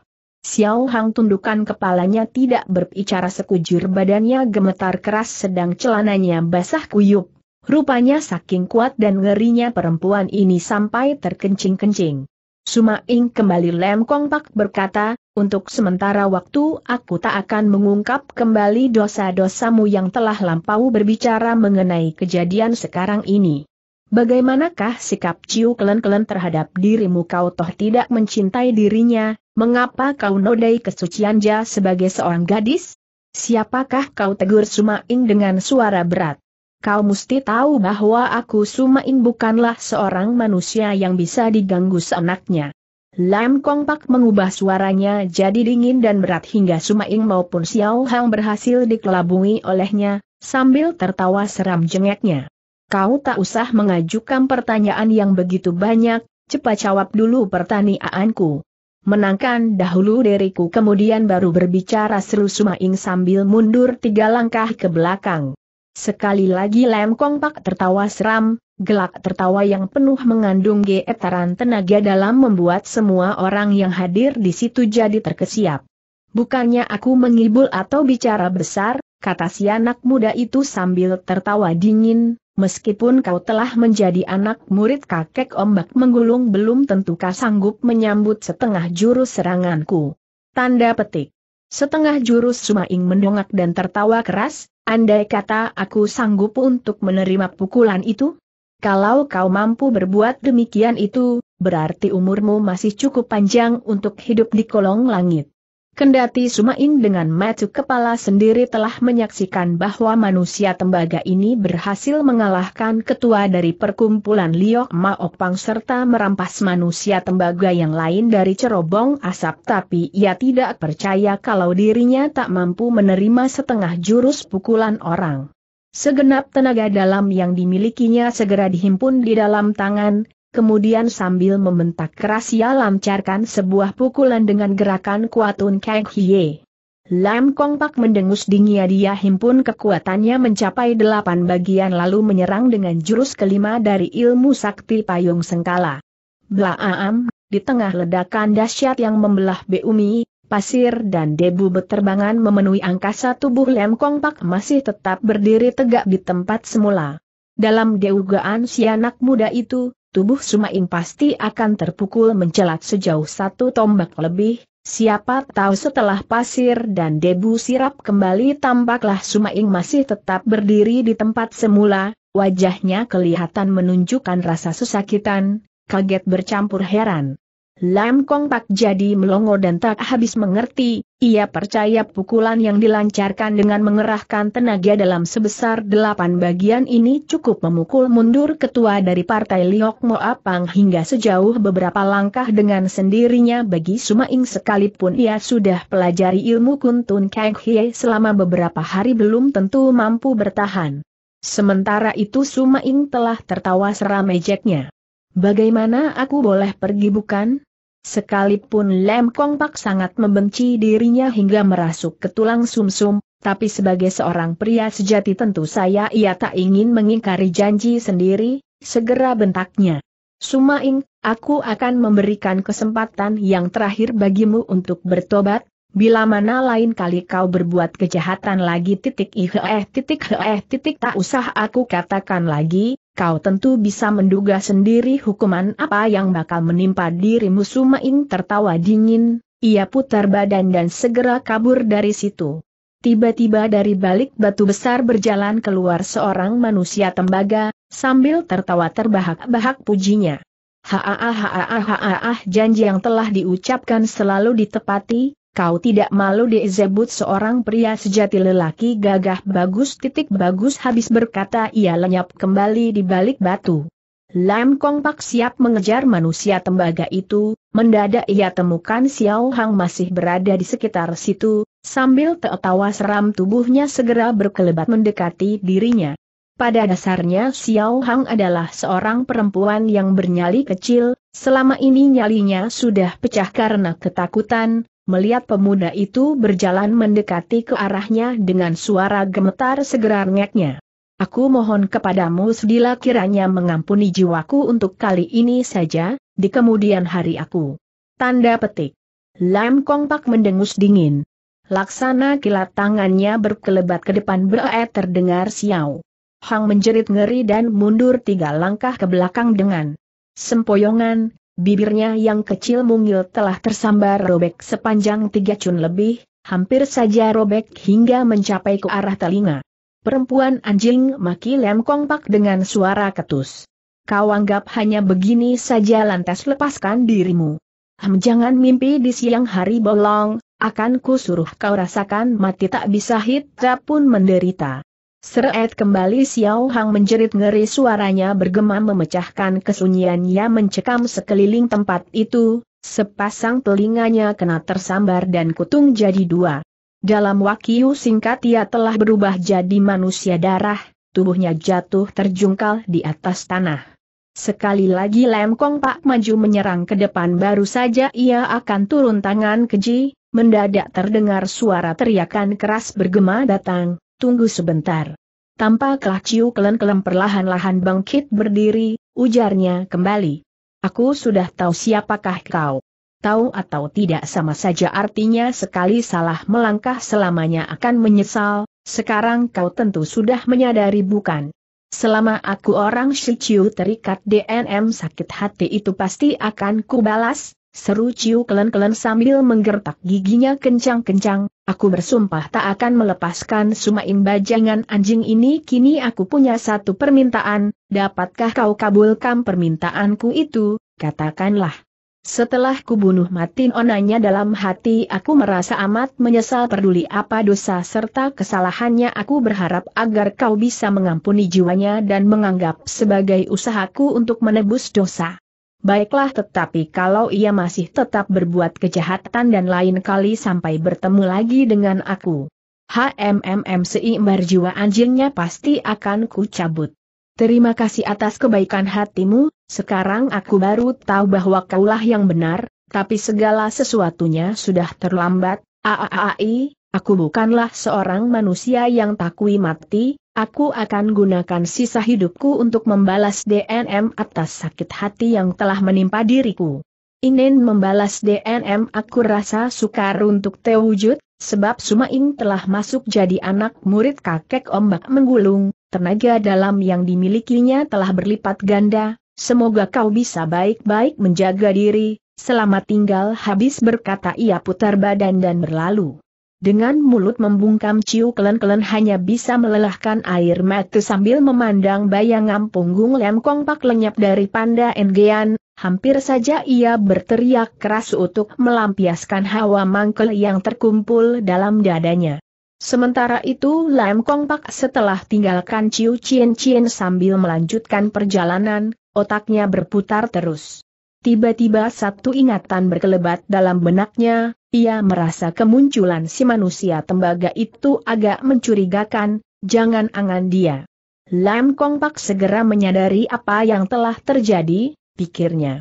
Xiao Hang tundukkan kepalanya, tidak berbicara. Sekujur badannya gemetar keras sedang celananya basah kuyup. Rupanya saking kuat dan ngerinya perempuan ini sampai terkencing-kencing. Sumaing kembali Lem Kong Pak berkata, Untuk sementara waktu aku tak akan mengungkap kembali dosa-dosamu yang telah lampau berbicara mengenai kejadian sekarang ini. Bagaimanakah sikap Ciu Kelen-Kelen terhadap dirimu? Kau toh tidak mencintai dirinya, mengapa kau nodai kesucian dia sebagai seorang gadis? Siapakah kau? Tegur Sumaing dengan suara berat. Kau mesti tahu bahwa aku Sumaing bukanlah seorang manusia yang bisa diganggu seenaknya. Lam Kong Pak mengubah suaranya jadi dingin dan berat hingga Sumaing maupun Xiao Hang berhasil dikelabungi olehnya, sambil tertawa seram jengeknya. Kau tak usah mengajukan pertanyaan yang begitu banyak, cepat jawab dulu pertanyaanku. Menangkan dahulu diriku kemudian baru berbicara, seru Sumaing sambil mundur 3 langkah ke belakang. Sekali lagi Lam Kong Pak tertawa seram, gelak tertawa yang penuh mengandung getaran tenaga dalam membuat semua orang yang hadir di situ jadi terkesiap. Bukannya aku mengibul atau bicara besar, kata si anak muda itu sambil tertawa dingin. Meskipun kau telah menjadi anak murid kakek ombak menggulung, belum tentu kau sanggup menyambut 1/2 jurus seranganku. Tanda petik. 1/2 jurus Sumaing mendongak dan tertawa keras, andai kata aku sanggup untuk menerima pukulan itu? Kalau kau mampu berbuat demikian itu, berarti umurmu masih cukup panjang untuk hidup di kolong langit. Kendati Sumaing dengan mata kepala sendiri telah menyaksikan bahwa manusia tembaga ini berhasil mengalahkan ketua dari perkumpulan Liok Maopang serta merampas manusia tembaga yang lain dari cerobong asap, tapi ia tidak percaya kalau dirinya tak mampu menerima 1/2 jurus pukulan orang. Segenap tenaga dalam yang dimilikinya segera dihimpun di dalam tangan. Kemudian sambil membentak keras ia lancarkan sebuah pukulan dengan gerakan Kuatun Kang Hye. Lam Kong Pak mendengus dingin, dia himpun kekuatannya mencapai 8 bagian lalu menyerang dengan jurus kelima dari ilmu sakti payung sengkala. Blaam, di tengah ledakan dahsyat yang membelah bumi, pasir dan debu berterbangan memenuhi angkasa, tubuh Lam Kong Pak masih tetap berdiri tegak di tempat semula. Dalam dugaan si anak muda itu, tubuh Sumaing pasti akan terpukul mencelat sejauh 1 tombak lebih, siapa tahu setelah pasir dan debu sirap kembali tampaklah Sumaing masih tetap berdiri di tempat semula, wajahnya kelihatan menunjukkan rasa kesakitan, kaget bercampur heran. Lam Kong Pak jadi melongo dan tak habis mengerti, ia percaya pukulan yang dilancarkan dengan mengerahkan tenaga dalam sebesar 8 bagian ini cukup memukul mundur ketua dari partai Liok Moapang hingga sejauh beberapa langkah dengan sendirinya bagi Sumaing, sekalipun ia sudah pelajari ilmu Kuntun Kang Hye selama beberapa hari belum tentu mampu bertahan. Sementara itu Sumaing telah tertawa seram ejeknya. Bagaimana aku boleh pergi bukan? Sekalipun Lam Kong Pak sangat membenci dirinya hingga merasuk ke tulang sumsum, tapi sebagai seorang pria sejati tentu saja ia tak ingin mengingkari janji sendiri, segera bentaknya. Sumaing, aku akan memberikan kesempatan yang terakhir bagimu untuk bertobat, bila mana lain kali kau berbuat kejahatan lagi tak usah aku katakan lagi. Kau tentu bisa menduga sendiri hukuman apa yang bakal menimpa dirimu. Sumaing tertawa dingin, ia putar badan dan segera kabur dari situ. Tiba-tiba dari balik batu besar berjalan keluar seorang manusia tembaga, sambil tertawa terbahak-bahak pujinya. Haah, janji yang telah diucapkan selalu ditepati, kau tidak malu disebut seorang pria sejati, lelaki gagah bagus. Habis berkata ia lenyap kembali di balik batu. Lam Kong Pak siap mengejar manusia tembaga itu, mendadak ia temukan Xiao Hang masih berada di sekitar situ, sambil tertawa seram tubuhnya segera berkelebat mendekati dirinya. Pada dasarnya Xiao Hang adalah seorang perempuan yang bernyali kecil, selama ini nyalinya sudah pecah karena ketakutan. Melihat pemuda itu berjalan mendekati ke arahnya dengan suara gemetar segera ngeknya. Aku mohon kepadamu sedilah kiranya mengampuni jiwaku untuk kali ini saja, di kemudian hari aku. Tanda petik. Lam Kong Pak mendengus dingin. Laksana kilat tangannya berkelebat ke depan terdengar Xiao Hang menjerit ngeri dan mundur 3 langkah ke belakang dengan sempoyongan. Bibirnya yang kecil mungil telah tersambar robek sepanjang 3 cun lebih, hampir saja robek hingga mencapai ke arah telinga. Perempuan anjing, maki Lem Kong Pak dengan suara ketus. Kau anggap hanya begini saja lantas lepaskan dirimu. Jangan mimpi di siang hari bolong, akan ku suruh kau rasakan mati tak bisa hidup pun menderita. Seret kembali Xiao Hang menjerit ngeri, suaranya bergema memecahkan kesunyiannya mencekam sekeliling tempat itu, sepasang telinganya kena tersambar dan kutung jadi 2. Dalam waktu singkat ia telah berubah jadi manusia darah, tubuhnya jatuh terjungkal di atas tanah. Sekali lagi Lem Kong Pak maju menyerang ke depan, baru saja ia akan turun tangan keji, mendadak terdengar suara teriakan keras bergema datang, tunggu sebentar. Tampaklah Ciu Kelen Kelen perlahan-lahan bangkit berdiri, ujarnya kembali. Aku sudah tahu siapakah kau. Tahu atau tidak sama saja artinya, sekali salah melangkah selamanya akan menyesal, sekarang kau tentu sudah menyadari bukan? Selama aku orang Shiciu terikat DNM sakit hati itu pasti akan kubalas, seru Ciu Kelen Kelen sambil menggertak giginya kencang-kencang, aku bersumpah tak akan melepaskan sumain bajangan anjing ini. Kini aku punya satu permintaan, dapatkah kau kabulkan permintaanku itu, katakanlah. Setelah kubunuh mati onanya, dalam hati aku merasa amat menyesal, peduli apa dosa serta kesalahannya, aku berharap agar kau bisa mengampuni jiwanya dan menganggap sebagai usahaku untuk menebus dosa. Baiklah, tetapi kalau ia masih tetap berbuat kejahatan dan lain kali sampai bertemu lagi dengan aku, seimbar jiwa anjingnya pasti akan ku cabut. Terima kasih atas kebaikan hatimu, sekarang aku baru tahu bahwa kaulah yang benar, tapi segala sesuatunya sudah terlambat. Aku bukanlah seorang manusia yang takui mati, aku akan gunakan sisa hidupku untuk membalas DNM atas sakit hati yang telah menimpa diriku. Ingin membalas DNM aku rasa sukar untuk terwujud, sebab Sumaing telah masuk jadi anak murid kakek ombak menggulung. Tenaga dalam yang dimilikinya telah berlipat ganda, semoga kau bisa baik-baik menjaga diri, selamat tinggal. Habis berkata ia putar badan dan berlalu. Dengan mulut membungkam Ciu Kelen Kelen hanya bisa melelahkan air mata sambil memandang bayangan punggung Lem Kong Pak lenyap dari pandangan. Hampir saja ia berteriak keras untuk melampiaskan hawa mangkel yang terkumpul dalam dadanya. Sementara itu Lem Kong Pak setelah tinggalkan Ciu Cien Cien sambil melanjutkan perjalanan, otaknya berputar terus. Tiba-tiba satu ingatan berkelebat dalam benaknya, ia merasa kemunculan si manusia tembaga itu agak mencurigakan, jangan-angan dia. Lem Kong Pak segera menyadari apa yang telah terjadi, pikirnya.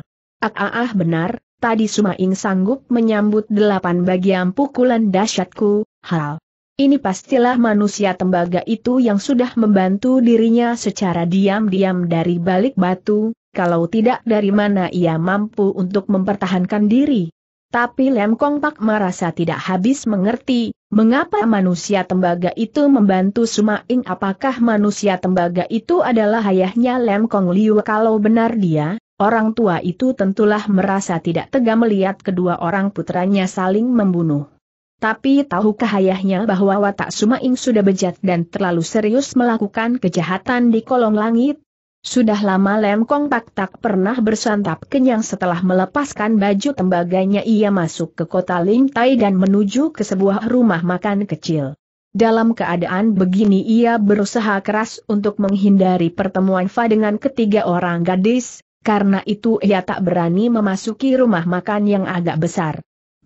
Benar, tadi Sumaing sanggup menyambut 8 bagian pukulan dahsyatku, hal. Ini pastilah manusia tembaga itu yang sudah membantu dirinya secara diam-diam dari balik batu, kalau tidak dari mana ia mampu untuk mempertahankan diri. Tapi Lem Kong Pak merasa tidak habis mengerti, mengapa manusia tembaga itu membantu Sumaing? Apakah manusia tembaga itu adalah ayahnya Lem Kong Liu? Kalau benar dia, orang tua itu tentulah merasa tidak tega melihat kedua orang putranya saling membunuh. Tapi tahukah ayahnya bahwa watak Sumaing sudah bejat dan terlalu serius melakukan kejahatan di kolong langit? Sudah lama Lem Kong Pak tak pernah bersantap kenyang. Setelah melepaskan baju tembaganya ia masuk ke kota Ling Tai dan menuju ke sebuah rumah makan kecil. Dalam keadaan begini ia berusaha keras untuk menghindari pertemuan dengan ketiga orang gadis, karena itu ia tak berani memasuki rumah makan yang agak besar.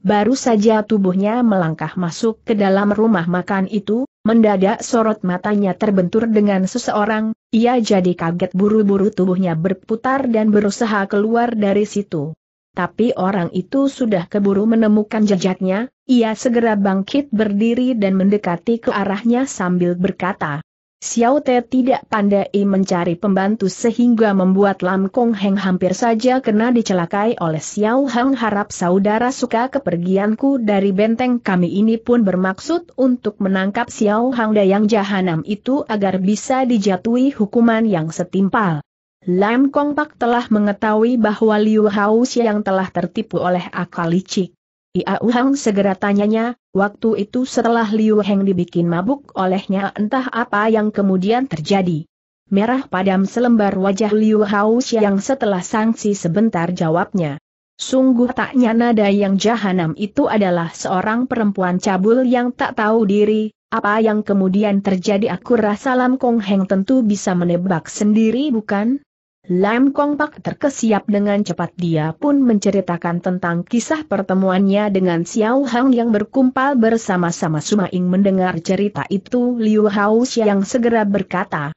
Baru saja tubuhnya melangkah masuk ke dalam rumah makan itu, mendadak sorot matanya terbentur dengan seseorang, ia jadi kaget, buru-buru tubuhnya berputar dan berusaha keluar dari situ. Tapi orang itu sudah keburu menemukan jejaknya, ia segera bangkit berdiri dan mendekati ke arahnya sambil berkata, Xiao Te tidak pandai mencari pembantu sehingga membuat Lam Kong Heng hampir saja kena dicelakai oleh Xiao Hang. Harap saudara suka kepergianku dari benteng kami ini pun bermaksud untuk menangkap Xiao Hang Dayang Jahanam itu agar bisa dijatuhi hukuman yang setimpal. Lam Kong Pak telah mengetahui bahwa Liu Haoshi yang telah tertipu oleh akal licik. Ia Uhang segera tanyanya, waktu itu setelah Liu Heng dibikin mabuk olehnya entah apa yang kemudian terjadi. Merah padam selembar wajah Liu Haoshi yang setelah sangsi sebentar jawabnya. Sungguh tak nyana daya yang jahanam itu adalah seorang perempuan cabul yang tak tahu diri. Apa yang kemudian terjadi aku rasa Lam Kong Heng tentu bisa menebak sendiri bukan? Lam Kong Pak terkesiap dengan cepat dia pun menceritakan tentang kisah pertemuannya dengan Xiao Hang yang berkumpal bersama-sama Sumaing mendengar cerita itu Liu Haoshi yang segera berkata.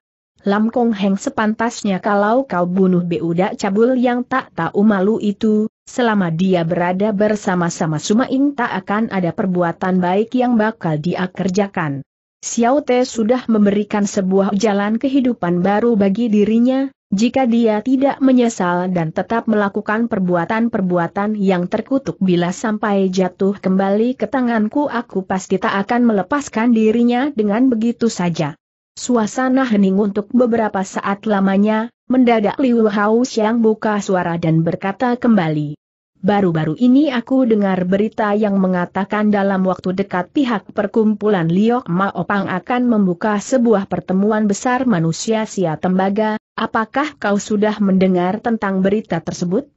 Lam Kong Heng sepantasnya kalau kau bunuh budak cabul yang tak tahu malu itu, selama dia berada bersama-sama Sumaing tak akan ada perbuatan baik yang bakal dia kerjakan. Xiao Te sudah memberikan sebuah jalan kehidupan baru bagi dirinya, jika dia tidak menyesal dan tetap melakukan perbuatan-perbuatan yang terkutuk bila sampai jatuh kembali ke tanganku aku pasti tak akan melepaskan dirinya dengan begitu saja. Suasana hening untuk beberapa saat lamanya. Mendadak Liu Haoshi yang buka suara dan berkata kembali. Baru-baru ini aku dengar berita yang mengatakan dalam waktu dekat pihak perkumpulan Liok Maopang akan membuka sebuah pertemuan besar manusia sia tembaga, apakah kau sudah mendengar tentang berita tersebut?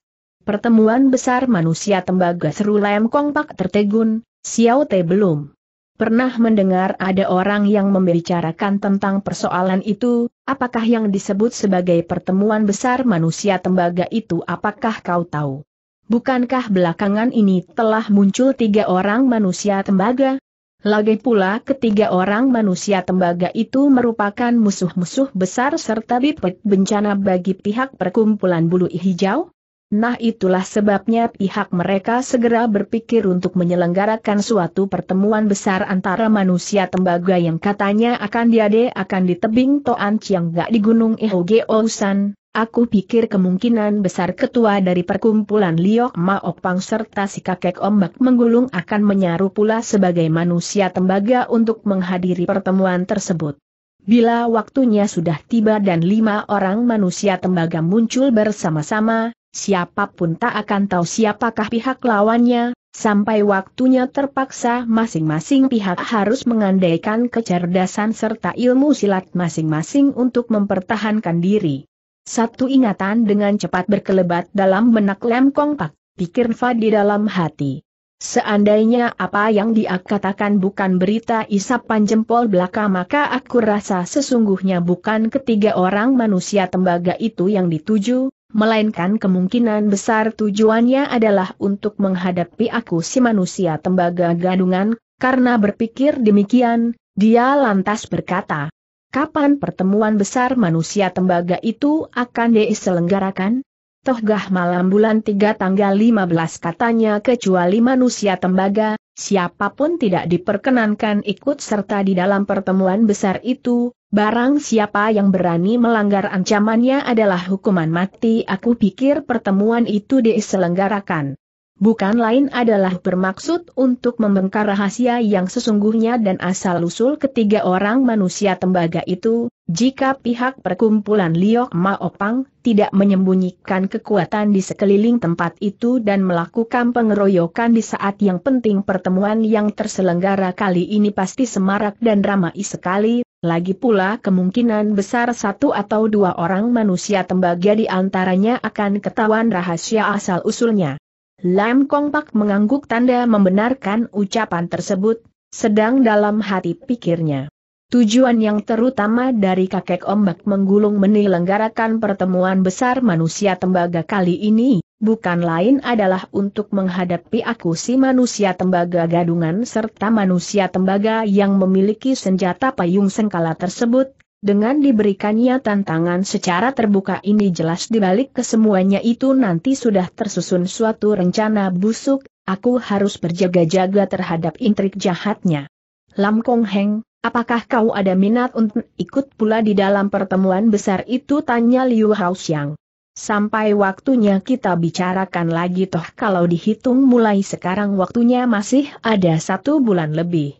Pertemuan besar manusia tembaga seru Lam Kong Pak tertegun, Xiao Te belum pernah mendengar ada orang yang membicarakan tentang persoalan itu, apakah yang disebut sebagai pertemuan besar manusia tembaga itu apakah kau tahu? Bukankah belakangan ini telah muncul 3 orang manusia tembaga? Lagi pula ketiga orang manusia tembaga itu merupakan musuh-musuh besar serta bibit bencana bagi pihak perkumpulan bulu hijau? Nah itulah sebabnya pihak mereka segera berpikir untuk menyelenggarakan suatu pertemuan besar antara manusia tembaga yang katanya akan diadakan di tebing Toan Chianggak di Gunung Ihogeo-san. Aku pikir kemungkinan besar ketua dari perkumpulan Liok Maopang serta si kakek ombak menggulung akan menyaru pula sebagai manusia tembaga untuk menghadiri pertemuan tersebut. Bila waktunya sudah tiba dan 5 orang manusia tembaga muncul bersama-sama, siapapun tak akan tahu siapakah pihak lawannya, sampai waktunya terpaksa masing-masing pihak harus mengandaikan kecerdasan serta ilmu silat masing-masing untuk mempertahankan diri. Satu ingatan dengan cepat berkelebat dalam benak Lam Kong Pak, pikir Fa di dalam hati. Seandainya apa yang dia katakan bukan berita isapan jempol belaka maka aku rasa sesungguhnya bukan 3 orang manusia tembaga itu yang dituju, melainkan kemungkinan besar tujuannya adalah untuk menghadapi aku si manusia tembaga gadungan, karena berpikir demikian, dia lantas berkata, kapan pertemuan besar manusia tembaga itu akan diselenggarakan? Tohgah malam bulan 3 tanggal 15 katanya kecuali manusia tembaga, siapapun tidak diperkenankan ikut serta di dalam pertemuan besar itu. Barang siapa yang berani melanggar ancamannya adalah hukuman mati. Aku pikir pertemuan itu diselenggarakan bukan lain adalah bermaksud untuk membongkar rahasia yang sesungguhnya dan asal-usul 3 orang manusia tembaga itu. Jika pihak perkumpulan Liok Maopang tidak menyembunyikan kekuatan di sekeliling tempat itu dan melakukan pengeroyokan di saat yang penting pertemuan yang terselenggara kali ini pasti semarak dan ramai sekali. Lagi pula kemungkinan besar 1 atau 2 orang manusia tembaga di antaranya akan ketahuan rahasia asal-usulnya. Lam Kong Pak mengangguk tanda membenarkan ucapan tersebut, sedang dalam hati pikirnya. Tujuan yang terutama dari kakek ombak menggulung menyelenggarakan pertemuan besar manusia tembaga kali ini, bukan lain adalah untuk menghadapi aku si manusia tembaga gadungan serta manusia tembaga yang memiliki senjata payung sengkala tersebut. Dengan diberikannya tantangan secara terbuka ini jelas dibalik kesemuanya itu nanti sudah tersusun suatu rencana busuk, aku harus berjaga-jaga terhadap intrik jahatnya. Lam Kong Heng, apakah kau ada minat untuk ikut pula di dalam pertemuan besar itu? Tanya Liu Haoxiang. Sampai waktunya kita bicarakan lagi toh kalau dihitung mulai sekarang waktunya masih ada 1 bulan lebih.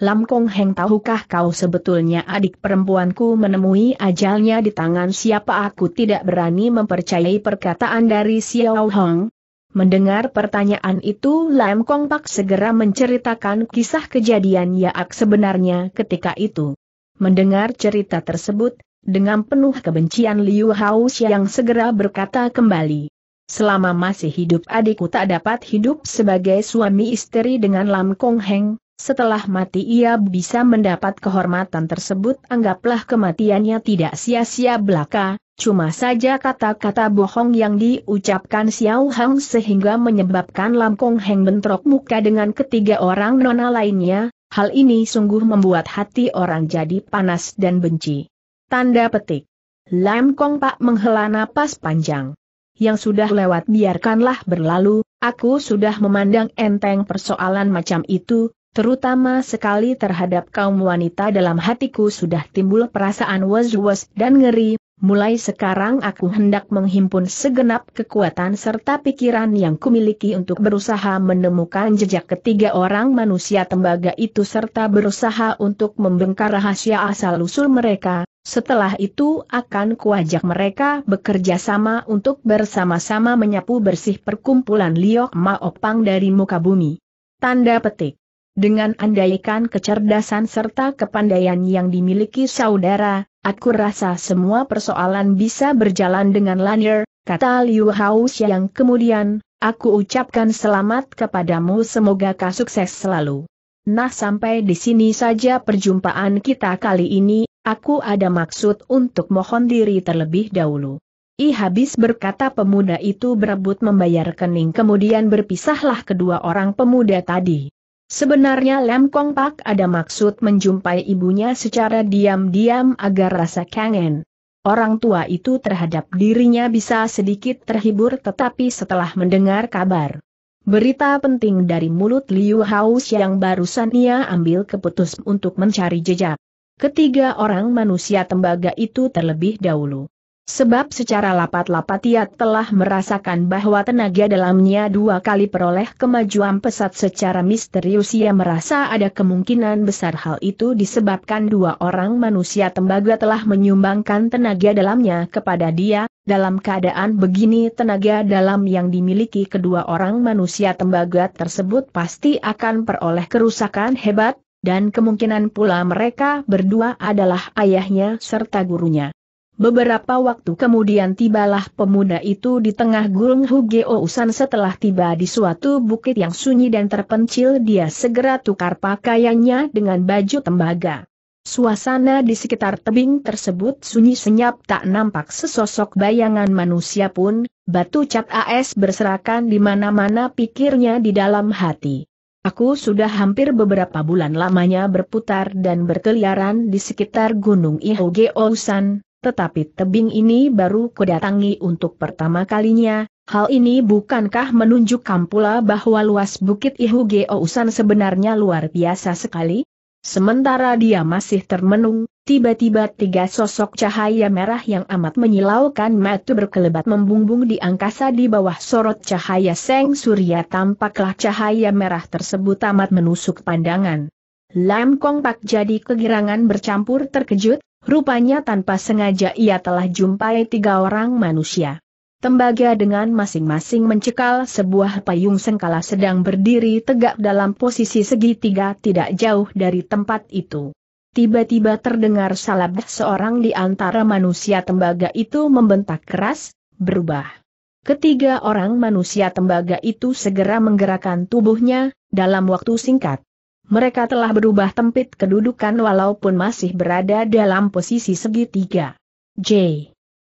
Lam Kong Heng, tahukah kau sebetulnya adik perempuanku menemui ajalnya di tangan siapa? Aku tidak berani mempercayai perkataan dari Xiao Hong. Mendengar pertanyaan itu, Lam Kong Pak segera menceritakan kisah kejadian Yaak sebenarnya ketika itu. Mendengar cerita tersebut, dengan penuh kebencian Liu Haoxiang yang segera berkata kembali, selama masih hidup adikku tak dapat hidup sebagai suami istri dengan Lam Kong Heng. Setelah mati ia bisa mendapat kehormatan tersebut, anggaplah kematiannya tidak sia-sia belaka, cuma saja kata-kata bohong yang diucapkan Xiao Hong sehingga menyebabkan Lam Kong Heng bentrok muka dengan ketiga orang nona lainnya, hal ini sungguh membuat hati orang jadi panas dan benci. Tanda petik. Lam Kong Pak menghela napas panjang. Yang sudah lewat biarkanlah berlalu, aku sudah memandang enteng persoalan macam itu. Terutama sekali terhadap kaum wanita, dalam hatiku sudah timbul perasaan was-was dan ngeri, mulai sekarang aku hendak menghimpun segenap kekuatan serta pikiran yang kumiliki untuk berusaha menemukan jejak ketiga orang manusia tembaga itu serta berusaha untuk membongkar rahasia asal-usul mereka, setelah itu akan kuajak mereka bekerja sama untuk bersama-sama menyapu bersih perkumpulan Liok Maopang dari muka bumi. Tanda petik. Dengan andaikan kecerdasan serta kepandaian yang dimiliki saudara, aku rasa semua persoalan bisa berjalan dengan lancar, kata Liu Haoxiang yang kemudian, aku ucapkan selamat kepadamu, semoga kau sukses selalu. Nah, sampai di sini saja perjumpaan kita kali ini, aku ada maksud untuk mohon diri terlebih dahulu. Habis berkata pemuda itu berebut membayar kening, kemudian berpisahlah kedua orang pemuda tadi. Sebenarnya Lam Kong Pak ada maksud menjumpai ibunya secara diam-diam agar rasa kangen orang tua itu terhadap dirinya bisa sedikit terhibur, tetapi setelah mendengar kabar berita penting dari mulut Liu Haoxiang yang barusan ia ambil keputusan untuk mencari jejak ketiga orang manusia tembaga itu terlebih dahulu. Sebab secara lapat-lapat ia telah merasakan bahwa tenaga dalamnya dua kali peroleh kemajuan pesat. Secara misterius ia merasa ada kemungkinan besar hal itu disebabkan dua orang manusia tembaga telah menyumbangkan tenaga dalamnya kepada dia. Dalam keadaan begini tenaga dalam yang dimiliki kedua orang manusia tembaga tersebut pasti akan peroleh kerusakan hebat, dan kemungkinan pula mereka berdua adalah ayahnya serta gurunya. Beberapa waktu kemudian tibalah pemuda itu di tengah gurun Hugeousan. Setelah tiba di suatu bukit yang sunyi dan terpencil, dia segera tukar pakaiannya dengan baju tembaga. Suasana di sekitar tebing tersebut sunyi senyap, tak nampak sesosok bayangan manusia pun, batu cat as berserakan di mana-mana, pikirnya di dalam hati. Aku sudah hampir beberapa bulan lamanya berputar dan berkeliaran di sekitar gunung Hugeousan. Tetapi tebing ini baru kudatangi untuk pertama kalinya, hal ini bukankah menunjukkan pula bahwa luas bukit Hugeousan sebenarnya luar biasa sekali? Sementara dia masih termenung, tiba-tiba tiga sosok cahaya merah yang amat menyilaukan mata berkelebat membumbung di angkasa di bawah sorot cahaya sang surya. Tampaklah cahaya merah tersebut amat menusuk pandangan. Lam Kong Pak jadi kegirangan bercampur terkejut. Rupanya tanpa sengaja ia telah jumpai tiga orang manusia tembaga dengan masing-masing mencekal sebuah payung sengkala sedang berdiri tegak dalam posisi segitiga tidak jauh dari tempat itu. Tiba-tiba terdengar salab, seorang di antara manusia tembaga itu membentak keras, berubah. Ketiga orang manusia tembaga itu segera menggerakkan tubuhnya, dalam waktu singkat. Mereka telah berubah tempit kedudukan walaupun masih berada dalam posisi segitiga.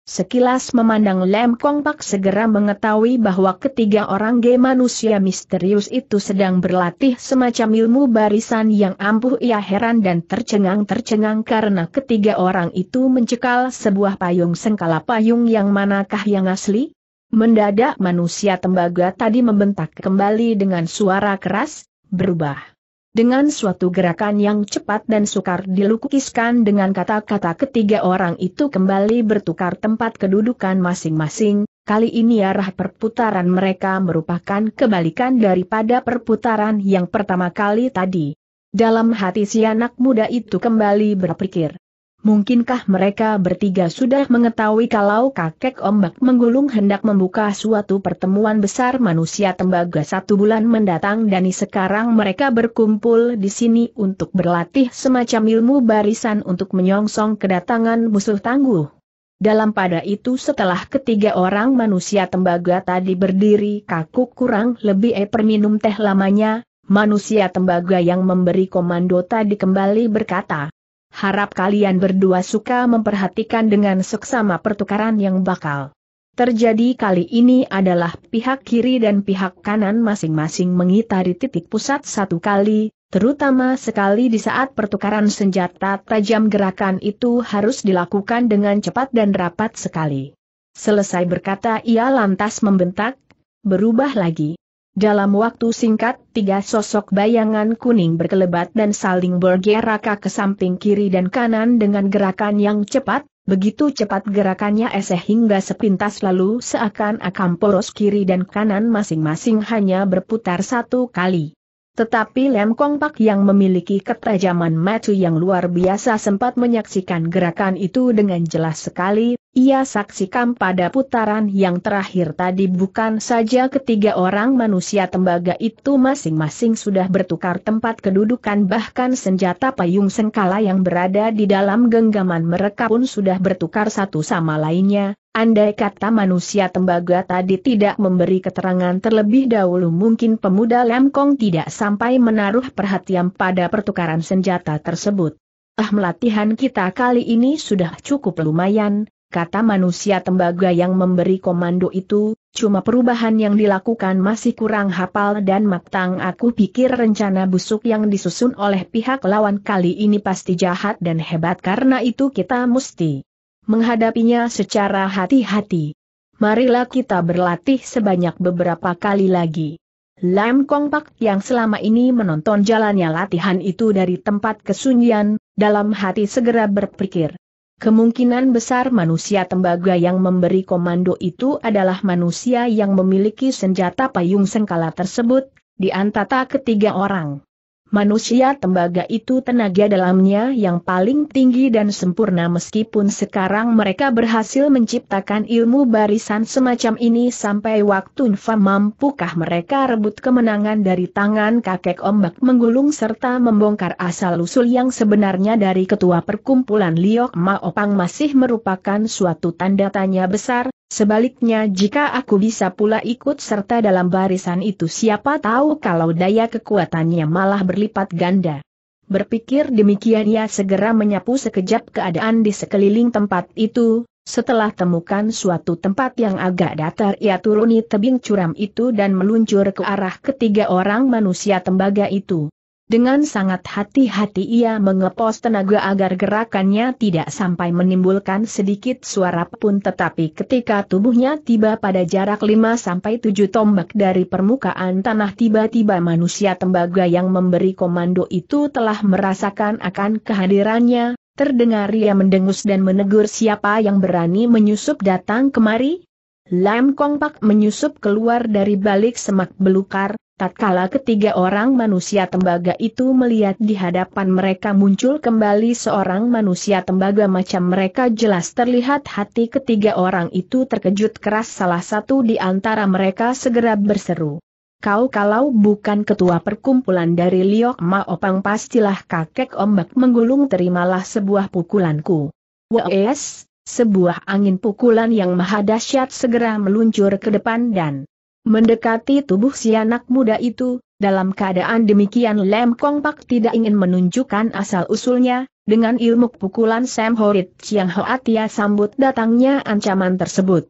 Sekilas memandang Lam Kong Pak segera mengetahui bahwa ketiga orang manusia misterius itu sedang berlatih semacam ilmu barisan yang ampuh. Ia heran dan tercengang-tercengang karena ketiga orang itu mencekal sebuah payung sengkala. Payung yang manakah yang asli? Mendadak manusia tembaga tadi membentak kembali dengan suara keras, berubah. Dengan suatu gerakan yang cepat dan sukar dilukiskan dengan kata-kata, ketiga orang itu kembali bertukar tempat kedudukan masing-masing. Kali ini arah perputaran mereka merupakan kebalikan daripada perputaran yang pertama kali tadi. Dalam hati si anak muda itu kembali berpikir. Mungkinkah mereka bertiga sudah mengetahui kalau kakek ombak menggulung hendak membuka suatu pertemuan besar manusia tembaga 1 bulan mendatang dan sekarang mereka berkumpul di sini untuk berlatih semacam ilmu barisan untuk menyongsong kedatangan musuh tangguh. Dalam pada itu setelah ketiga orang manusia tembaga tadi berdiri kaku kurang lebih perminum teh lamanya, manusia tembaga yang memberi komando tadi kembali berkata. Harap kalian berdua suka memperhatikan dengan seksama pertukaran yang bakal terjadi kali ini adalah pihak kiri dan pihak kanan masing-masing mengitari titik pusat 1 kali, terutama sekali di saat pertukaran senjata tajam gerakan itu harus dilakukan dengan cepat dan rapat sekali. Selesai berkata ia lantas membentak, berubah lagi. Dalam waktu singkat, 3 sosok bayangan kuning berkelebat dan saling bergerak ke samping kiri dan kanan dengan gerakan yang cepat, begitu cepat gerakannya sehingga sepintas lalu seakan-akan poros kiri dan kanan masing-masing hanya berputar 1 kali. Tetapi Lem Kong Pak yang memiliki ketajaman mata yang luar biasa sempat menyaksikan gerakan itu dengan jelas sekali. Ia saksikan pada putaran yang terakhir tadi bukan saja ketiga orang manusia tembaga itu masing-masing sudah bertukar tempat kedudukan bahkan senjata payung sengkala yang berada di dalam genggaman mereka pun sudah bertukar satu sama lainnya. Andai kata manusia tembaga tadi tidak memberi keterangan terlebih dahulu mungkin pemuda Lem Kong tidak sampai menaruh perhatian pada pertukaran senjata tersebut. Latihan kita kali ini sudah cukup lumayan. Kata manusia tembaga yang memberi komando itu, cuma perubahan yang dilakukan masih kurang hafal dan matang. Aku pikir rencana busuk yang disusun oleh pihak lawan kali ini pasti jahat dan hebat karena itu kita mesti menghadapinya secara hati-hati. Marilah kita berlatih sebanyak beberapa kali lagi. Lem Kong Pak yang selama ini menonton jalannya latihan itu dari tempat kesunyian, dalam hati segera berpikir. Kemungkinan besar manusia tembaga yang memberi komando itu adalah manusia yang memiliki senjata payung sengkala tersebut, di antara ketiga orang. Manusia tembaga itu tenaga dalamnya yang paling tinggi dan sempurna meskipun sekarang mereka berhasil menciptakan ilmu barisan semacam ini sampai waktu nfa mampukah mereka rebut kemenangan dari tangan kakek ombak menggulung serta membongkar asal-usul yang sebenarnya dari ketua perkumpulan Liok Maopang masih merupakan suatu tanda tanya besar. Sebaliknya jika aku bisa pula ikut serta dalam barisan itu siapa tahu kalau daya kekuatannya malah berlipat ganda. Berpikir demikian ia segera menyapu sekejap keadaan di sekeliling tempat itu, setelah temukan suatu tempat yang agak datar ia turuni tebing curam itu dan meluncur ke arah ketiga orang manusia tembaga itu. Dengan sangat hati-hati ia mengepos tenaga agar gerakannya tidak sampai menimbulkan sedikit suara pun tetapi ketika tubuhnya tiba pada jarak 5-7 tombak dari permukaan tanah tiba-tiba manusia tembaga yang memberi komando itu telah merasakan akan kehadirannya, terdengar ia mendengus dan menegur siapa yang berani menyusup datang kemari? Lem Kong Pak menyusup keluar dari balik semak belukar. Tatkala ketiga orang manusia tembaga itu melihat di hadapan mereka muncul kembali seorang manusia tembaga macam mereka jelas terlihat hati ketiga orang itu terkejut keras salah satu di antara mereka segera berseru. Kau kalau bukan ketua perkumpulan dari Liok Maopang pastilah kakek ombak menggulung terimalah sebuah pukulanku. Wes, sebuah angin pukulan yang maha dahsyat segera meluncur ke depan dan mendekati tubuh si anak muda itu, dalam keadaan demikian Lem Kong Pak tidak ingin menunjukkan asal-usulnya, dengan ilmu pukulan Sam Horit Chiang Hoa ia sambut datangnya ancaman tersebut.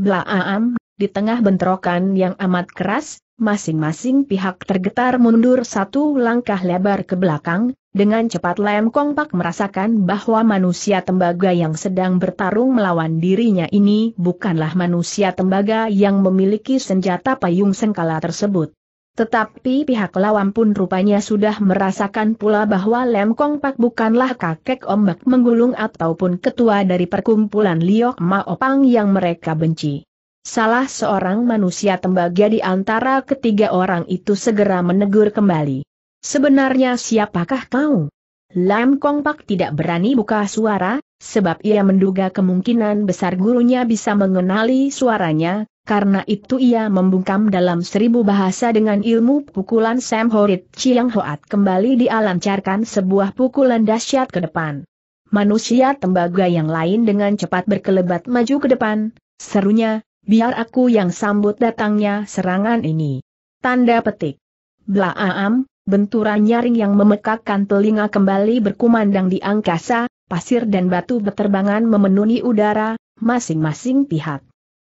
Blaam, di tengah bentrokan yang amat keras, masing-masing pihak tergetar mundur 1 langkah lebar ke belakang, dengan cepat Lem Kong Pak merasakan bahwa manusia tembaga yang sedang bertarung melawan dirinya ini bukanlah manusia tembaga yang memiliki senjata payung sengkala tersebut. Tetapi pihak lawan pun rupanya sudah merasakan pula bahwa Lem Kong Pak bukanlah kakek ombak menggulung ataupun ketua dari perkumpulan Liok Maopang yang mereka benci. Salah seorang manusia tembaga di antara ketiga orang itu segera menegur kembali. Sebenarnya siapakah kau? Lam Kong Pak tidak berani buka suara, sebab ia menduga kemungkinan besar gurunya bisa mengenali suaranya, karena itu ia membungkam dalam 1000 bahasa dengan ilmu pukulan Sam Horit Chiang Hoat kembali dialancarkan sebuah pukulan dahsyat ke depan. Manusia tembaga yang lain dengan cepat berkelebat maju ke depan, serunya, biar aku yang sambut datangnya serangan ini. Tanda petik. Blaam. Benturan nyaring yang memekakkan telinga kembali berkumandang di angkasa, pasir dan batu berterbangan memenuhi udara, masing-masing pihak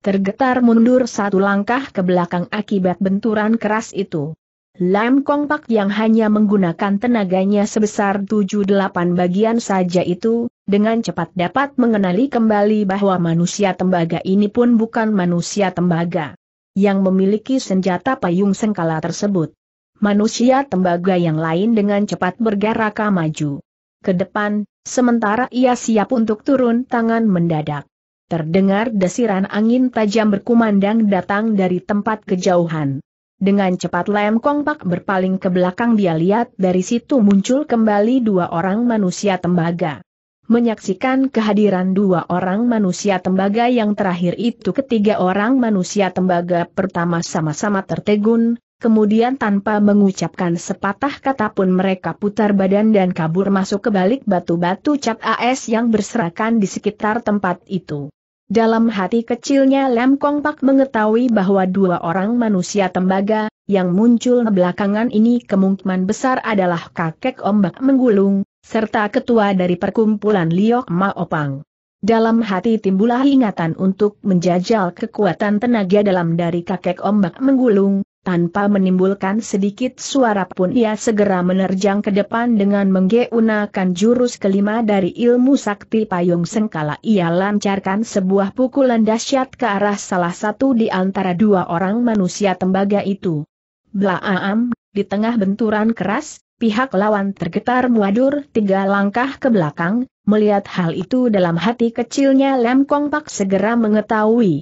tergetar mundur satu langkah ke belakang akibat benturan keras itu. Lam Kong Pak yang hanya menggunakan tenaganya sebesar 7-8 bagian saja itu, dengan cepat dapat mengenali kembali bahwa manusia tembaga ini pun bukan manusia tembaga yang memiliki senjata payung sengkala tersebut. Manusia tembaga yang lain dengan cepat bergerak maju ke depan, sementara ia siap untuk turun tangan mendadak. Terdengar desiran angin tajam berkumandang datang dari tempat kejauhan. Dengan cepat Lam Kong Pak berpaling ke belakang, dia lihat dari situ muncul kembali 2 orang manusia tembaga. Menyaksikan kehadiran 2 orang manusia tembaga yang terakhir itu, ketiga orang manusia tembaga pertama sama-sama tertegun. Kemudian tanpa mengucapkan sepatah kata pun mereka putar badan dan kabur masuk ke balik batu-batu cat as yang berserakan di sekitar tempat itu. Dalam hati kecilnya Lam Kong Pak mengetahui bahwa 2 orang manusia tembaga yang muncul belakangan ini kemungkinan besar adalah kakek ombak menggulung, serta ketua dari perkumpulan Liok Maopang. Dalam hati timbullah ingatan untuk menjajal kekuatan tenaga dalam dari kakek ombak menggulung. Tanpa menimbulkan sedikit suara pun ia segera menerjang ke depan dengan menggunakan jurus kelima dari ilmu sakti payung sengkala. Ia lancarkan sebuah pukulan dahsyat ke arah salah satu di antara 2 orang manusia tembaga itu. Blaam, di tengah benturan keras, pihak lawan tergetar mundur 3 langkah ke belakang. Melihat hal itu dalam hati kecilnya Lam Kong Pak segera mengetahui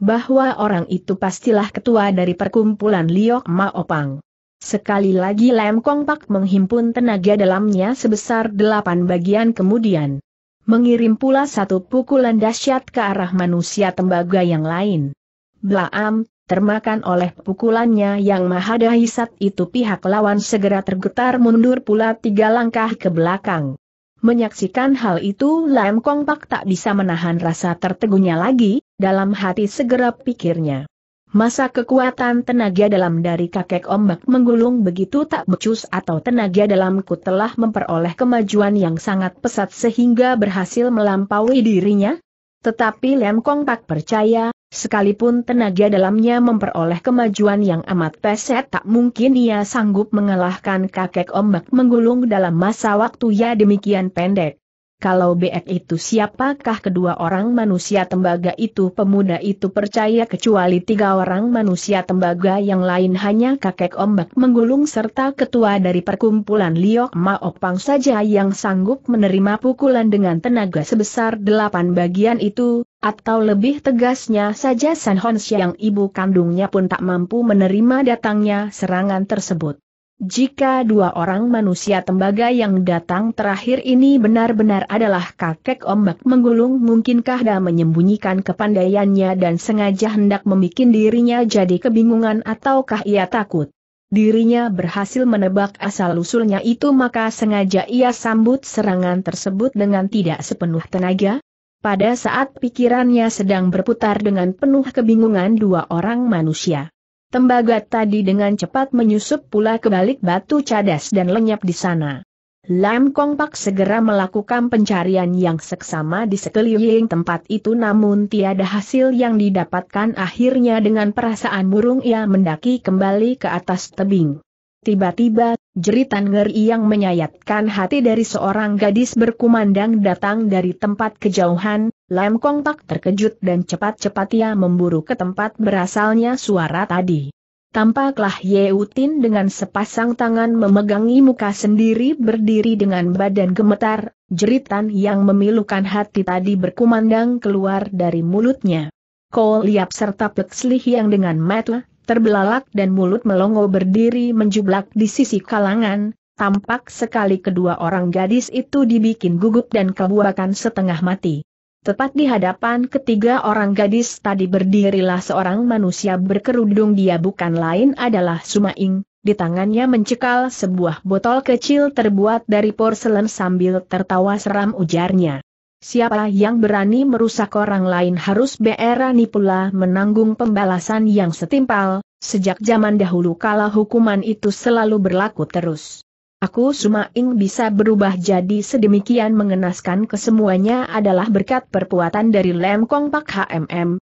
bahwa orang itu pastilah ketua dari perkumpulan Liok Maopang. Sekali lagi Lam Kong Pak menghimpun tenaga dalamnya sebesar 8 bagian kemudian mengirim pula satu pukulan dahsyat ke arah manusia tembaga yang lain. Blaam, termakan oleh pukulannya yang mahadahisat itu, pihak lawan segera tergetar mundur pula 3 langkah ke belakang. Menyaksikan hal itu Lam Kong Pak tak bisa menahan rasa tertegunya lagi, dalam hati segera pikirnya. Masa kekuatan tenaga dalam dari kakek ombak menggulung begitu tak becus, atau tenaga dalamku telah memperoleh kemajuan yang sangat pesat sehingga berhasil melampaui dirinya? Tetapi Lam Kong Pak percaya, sekalipun tenaga dalamnya memperoleh kemajuan yang amat pesat, tak mungkin ia sanggup mengalahkan kakek ombak menggulung dalam masa waktu ya demikian pendek. Kalau BF itu siapakah kedua orang manusia tembaga itu? Pemuda itu percaya kecuali 3 orang manusia tembaga yang lain hanya kakek ombak menggulung serta ketua dari perkumpulan Liok Maopang saja yang sanggup menerima pukulan dengan tenaga sebesar 8 bagian itu, atau lebih tegasnya saja San Honsia yang ibu kandungnya pun tak mampu menerima datangnya serangan tersebut. Jika 2 orang manusia tembaga yang datang terakhir ini benar-benar adalah kakek ombak menggulung, mungkinkah dia menyembunyikan kepandaiannya dan sengaja hendak membuat dirinya jadi kebingungan, ataukah ia takut dirinya berhasil menebak asal-usulnya itu maka sengaja ia sambut serangan tersebut dengan tidak sepenuh tenaga? Pada saat pikirannya sedang berputar dengan penuh kebingungan, 2 orang manusia tembaga tadi dengan cepat menyusup pula ke balik batu cadas dan lenyap di sana. Lam Kong Pak segera melakukan pencarian yang seksama di sekeliling tempat itu namun tiada hasil yang didapatkan. Akhirnya dengan perasaan murung ia mendaki kembali ke atas tebing. Tiba-tiba, jeritan ngeri yang menyayatkan hati dari seorang gadis berkumandang datang dari tempat kejauhan. Lam Kong Pak terkejut dan cepat-cepat ia memburu ke tempat berasalnya suara tadi. Tampaklah Yeutin dengan sepasang tangan memegangi muka sendiri berdiri dengan badan gemetar, jeritan yang memilukan hati tadi berkumandang keluar dari mulutnya. Kol Liap serta Pek Slih yang dengan mata terbelalak dan mulut melongo berdiri menjublak di sisi kalangan, tampak sekali kedua orang gadis itu dibikin gugup dan kebuakan setengah mati. Tepat di hadapan ketiga orang gadis tadi berdirilah seorang manusia berkerudung. Dia bukan lain adalah Sumaing, di tangannya mencekal sebuah botol kecil terbuat dari porselen. Sambil tertawa seram ujarnya, "Siapa yang berani merusak orang lain harus berani pula menanggung pembalasan yang setimpal." Sejak zaman dahulu kala hukuman itu selalu berlaku terus. Aku Sumaing bisa berubah jadi sedemikian mengenaskan. Kesemuanya adalah berkat perbuatan dari Lem Kong Pak HMM.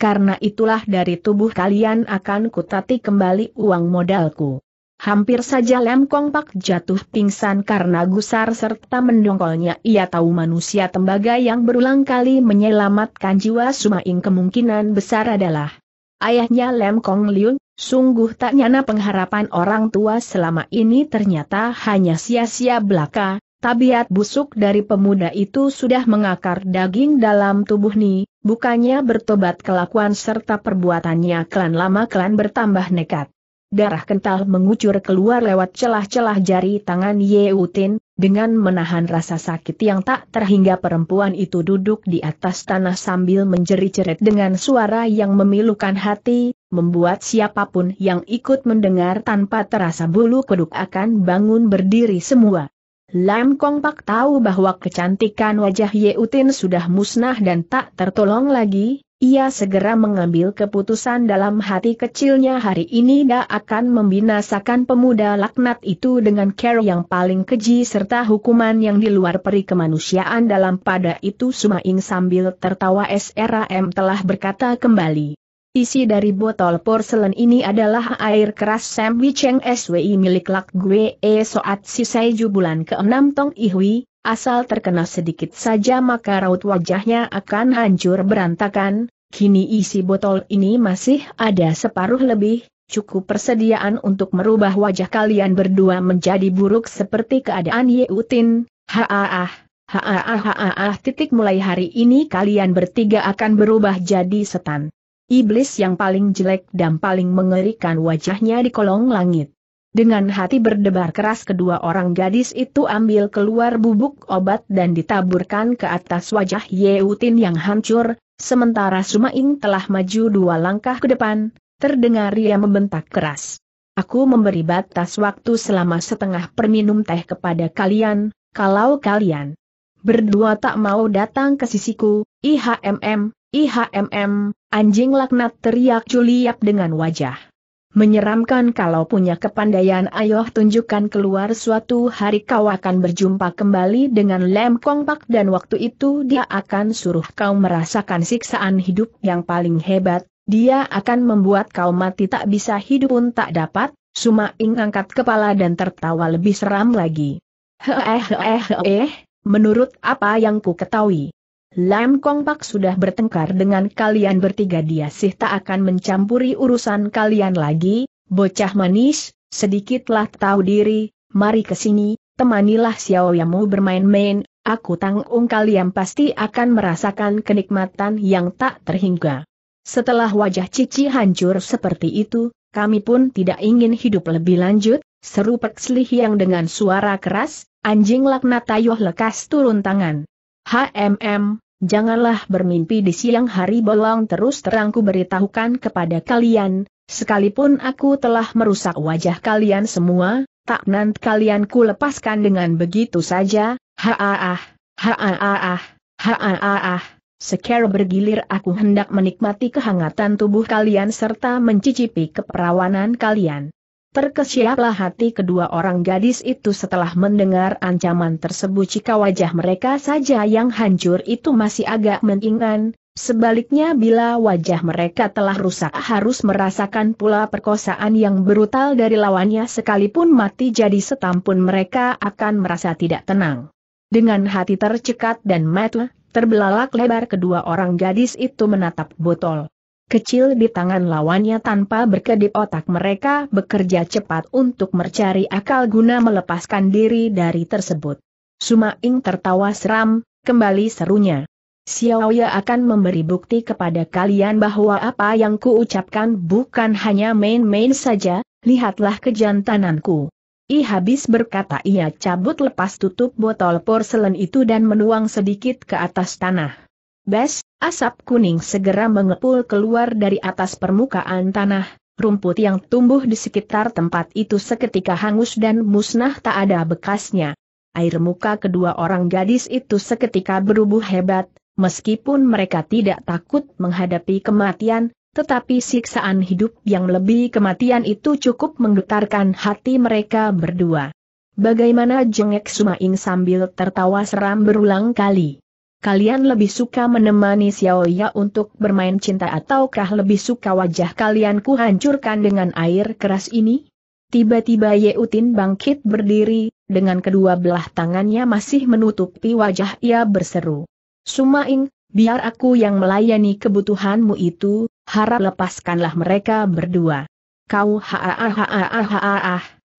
Karena itulah dari tubuh kalian akan kutati kembali uang modalku. Hampir saja Lem Kong Pak jatuh pingsan karena gusar serta mendongkolnya. Ia tahu manusia tembaga yang berulang kali menyelamatkan jiwa Sumaing kemungkinan besar adalah ayahnya Lem Kong Liun. Sungguh tak nyana pengharapan orang tua selama ini ternyata hanya sia-sia belaka. Tabiat busuk dari pemuda itu sudah mengakar daging dalam tubuh Ni, bukannya bertobat kelakuan serta perbuatannya klan lama klan bertambah nekat. Darah kental mengucur keluar lewat celah-celah jari tangan Yeutin. Dengan menahan rasa sakit yang tak terhingga perempuan itu duduk di atas tanah sambil menjerit-jerit dengan suara yang memilukan hati, membuat siapapun yang ikut mendengar tanpa terasa bulu kuduk akan bangun berdiri semua. Lam Kong Pak tahu bahwa kecantikan wajah Yeutin sudah musnah dan tak tertolong lagi. Ia segera mengambil keputusan dalam hati kecilnya, hari ini dia akan membinasakan pemuda laknat itu dengan cara yang paling keji serta hukuman yang di luar peri kemanusiaan. Dalam pada itu Sumaing sambil tertawa SRM telah berkata kembali, "Isi dari botol porselen ini adalah air keras Sam Wicheng SWI milik Lak Gue Soat Sisaiju bulan ke-6 Tong Ihui. Asal terkena sedikit saja maka raut wajahnya akan hancur berantakan. Kini isi botol ini masih ada separuh lebih, cukup persediaan untuk merubah wajah kalian berdua menjadi buruk seperti keadaan Yeutin. Titik mulai hari ini kalian bertiga akan berubah jadi setan. Iblis yang paling jelek dan paling mengerikan wajahnya di kolong langit." Dengan hati berdebar keras kedua orang gadis itu ambil keluar bubuk obat dan ditaburkan ke atas wajah Yeutin yang hancur, sementara Sumaing telah maju dua langkah ke depan. Terdengar ia membentak keras, "Aku memberi batas waktu selama setengah perminum teh kepada kalian, kalau kalian berdua tak mau datang ke sisiku, IHMM, anjing laknat!" teriak Juliap dengan wajah menyeramkan. "Kalau punya kepandaian ayo tunjukkan keluar, suatu hari kau akan berjumpa kembali dengan Lem Kong Pak dan waktu itu dia akan suruh kau merasakan siksaan hidup yang paling hebat, dia akan membuat kau mati tak bisa hidup pun tak dapat." Sumaing angkat kepala dan tertawa lebih seram lagi. "Menurut apa yang ku ketahui, Lem Kong Pak sudah bertengkar dengan kalian bertiga. Dia sih tak akan mencampuri urusan kalian lagi. Bocah manis, sedikitlah tahu diri. Mari ke sini, temanilah Xiaoyamu bermain-main. Aku tanggung kalian pasti akan merasakan kenikmatan yang tak terhingga." Setelah wajah Cici hancur seperti itu, "Kami pun tidak ingin hidup lebih lanjut," seru Pek Slihiang dengan suara keras. "Anjing laknat, ayuh lekas turun tangan. HMM, janganlah bermimpi di siang hari bolong. Terus terangku beritahukan kepada kalian, sekalipun aku telah merusak wajah kalian semua, tak nant kalian ku lepaskan dengan begitu saja. Secara bergilir aku hendak menikmati kehangatan tubuh kalian serta mencicipi keperawanan kalian." Terkesiaplah hati kedua orang gadis itu setelah mendengar ancaman tersebut. Jika wajah mereka saja yang hancur itu masih agak mendingan, sebaliknya bila wajah mereka telah rusak harus merasakan pula perkosaan yang brutal dari lawannya. Sekalipun mati jadi setan pun mereka akan merasa tidak tenang. Dengan hati tercekat dan mata terbelalak lebar kedua orang gadis itu menatap botol kecil di tangan lawannya. Tanpa berkedip otak mereka bekerja cepat untuk mencari akal guna melepaskan diri dari tersebut. Sumaing tertawa seram, kembali serunya, Xiaoya akan memberi bukti kepada kalian bahwa apa yang kuucapkan bukan hanya main-main saja, lihatlah kejantananku. I habis berkata ia cabut lepas tutup botol porselen itu dan menuang sedikit ke atas tanah. Bes, asap kuning segera mengepul keluar dari atas permukaan tanah, rumput yang tumbuh di sekitar tempat itu seketika hangus dan musnah tak ada bekasnya. Air muka kedua orang gadis itu seketika berubah hebat. Meskipun mereka tidak takut menghadapi kematian, tetapi siksaan hidup yang lebih kematian itu cukup menggetarkan hati mereka berdua. Bagaimana jengek Sumaing sambil tertawa seram berulang kali. Kalian lebih suka menemani Xiaoya untuk bermain cinta ataukah lebih suka wajah kalian kuhancurkan dengan air keras ini? Tiba-tiba Yeutin bangkit berdiri, dengan kedua belah tangannya masih menutupi wajah ia berseru. Sumaing, biar aku yang melayani kebutuhanmu itu, harap lepaskanlah mereka berdua. Kau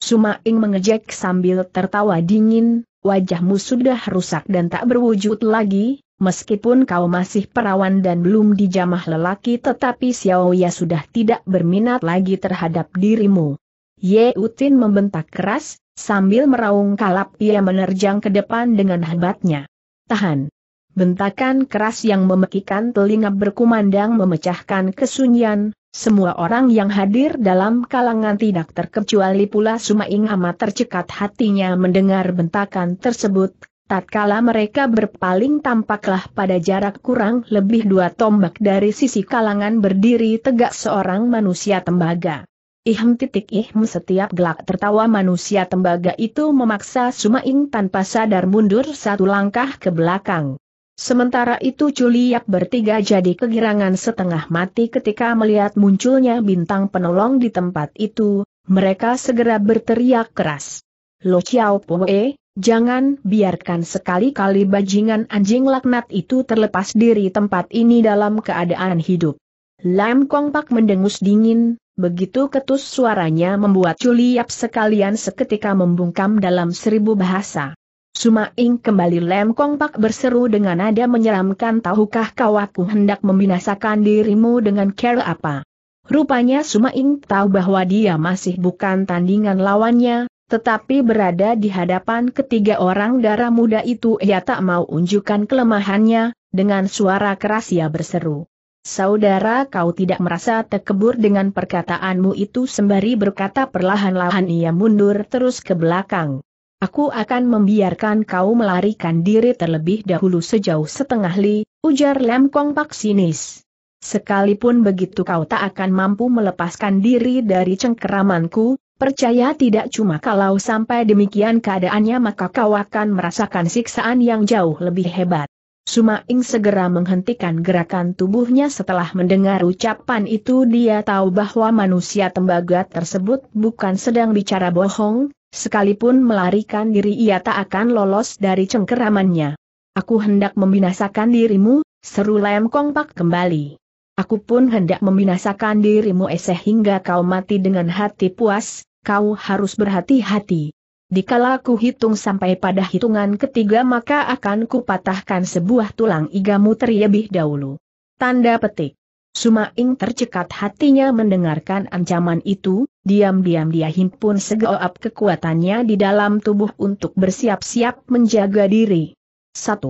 Sumaing mengejek sambil tertawa dingin, wajahmu sudah rusak dan tak berwujud lagi, meskipun kau masih perawan dan belum dijamah lelaki tetapi Xiaoya sudah tidak berminat lagi terhadap dirimu. Yeutin membentak keras, sambil meraung kalap ia menerjang ke depan dengan hebatnya. Tahan. Bentakan keras yang memekikan telinga berkumandang memecahkan kesunyian, semua orang yang hadir dalam kalangan tidak terkecuali pula Sumaing amat tercekat hatinya mendengar bentakan tersebut, tatkala mereka berpaling tampaklah pada jarak kurang lebih 2 tombak dari sisi kalangan berdiri tegak seorang manusia tembaga. Setiap gelak tertawa manusia tembaga itu memaksa Sumaing tanpa sadar mundur 1 langkah ke belakang. Sementara itu Culiak bertiga jadi kegirangan setengah mati ketika melihat munculnya bintang penolong di tempat itu, mereka segera berteriak keras. Lo Chiao Poe, jangan biarkan sekali-kali bajingan anjing laknat itu terlepas dari tempat ini dalam keadaan hidup. Lam Kong Pak mendengus dingin, begitu ketus suaranya membuat Culiak sekalian seketika membungkam dalam 1000 bahasa. Sumaing kembali Lam Kong Pak berseru dengan nada menyeramkan, tahukah kau aku hendak membinasakan dirimu dengan cara apa? Rupanya Sumaing tahu bahwa dia masih bukan tandingan lawannya, tetapi berada di hadapan ketiga orang darah muda itu ia tak mau unjukkan kelemahannya, dengan suara keras ia berseru. Saudara kau tidak merasa terkebur dengan perkataanmu itu? Sembari berkata perlahan-lahan ia mundur terus ke belakang. Aku akan membiarkan kau melarikan diri terlebih dahulu sejauh 1/2 li, ujar Lam Kong Pak sinis. Sekalipun begitu kau tak akan mampu melepaskan diri dari cengkeramanku, percaya tidak, cuma kalau sampai demikian keadaannya maka kau akan merasakan siksaan yang jauh lebih hebat. Sumaing segera menghentikan gerakan tubuhnya setelah mendengar ucapan itu dia tahu bahwa manusia tembaga tersebut bukan sedang bicara bohong. Sekalipun melarikan diri ia tak akan lolos dari cengkeramannya. Aku hendak membinasakan dirimu, seru Lam Kong Pak kembali. Aku pun hendak membinasakan dirimu sehingga kau mati dengan hati puas, kau harus berhati-hati. Dikala ku hitung sampai pada hitungan ketiga maka akan kupatahkan sebuah tulang igamu terlebih dahulu. Tanda petik. Sumaing tercekat hatinya mendengarkan ancaman itu, diam-diam dia himpun segenap kekuatannya di dalam tubuh untuk bersiap-siap menjaga diri. 1.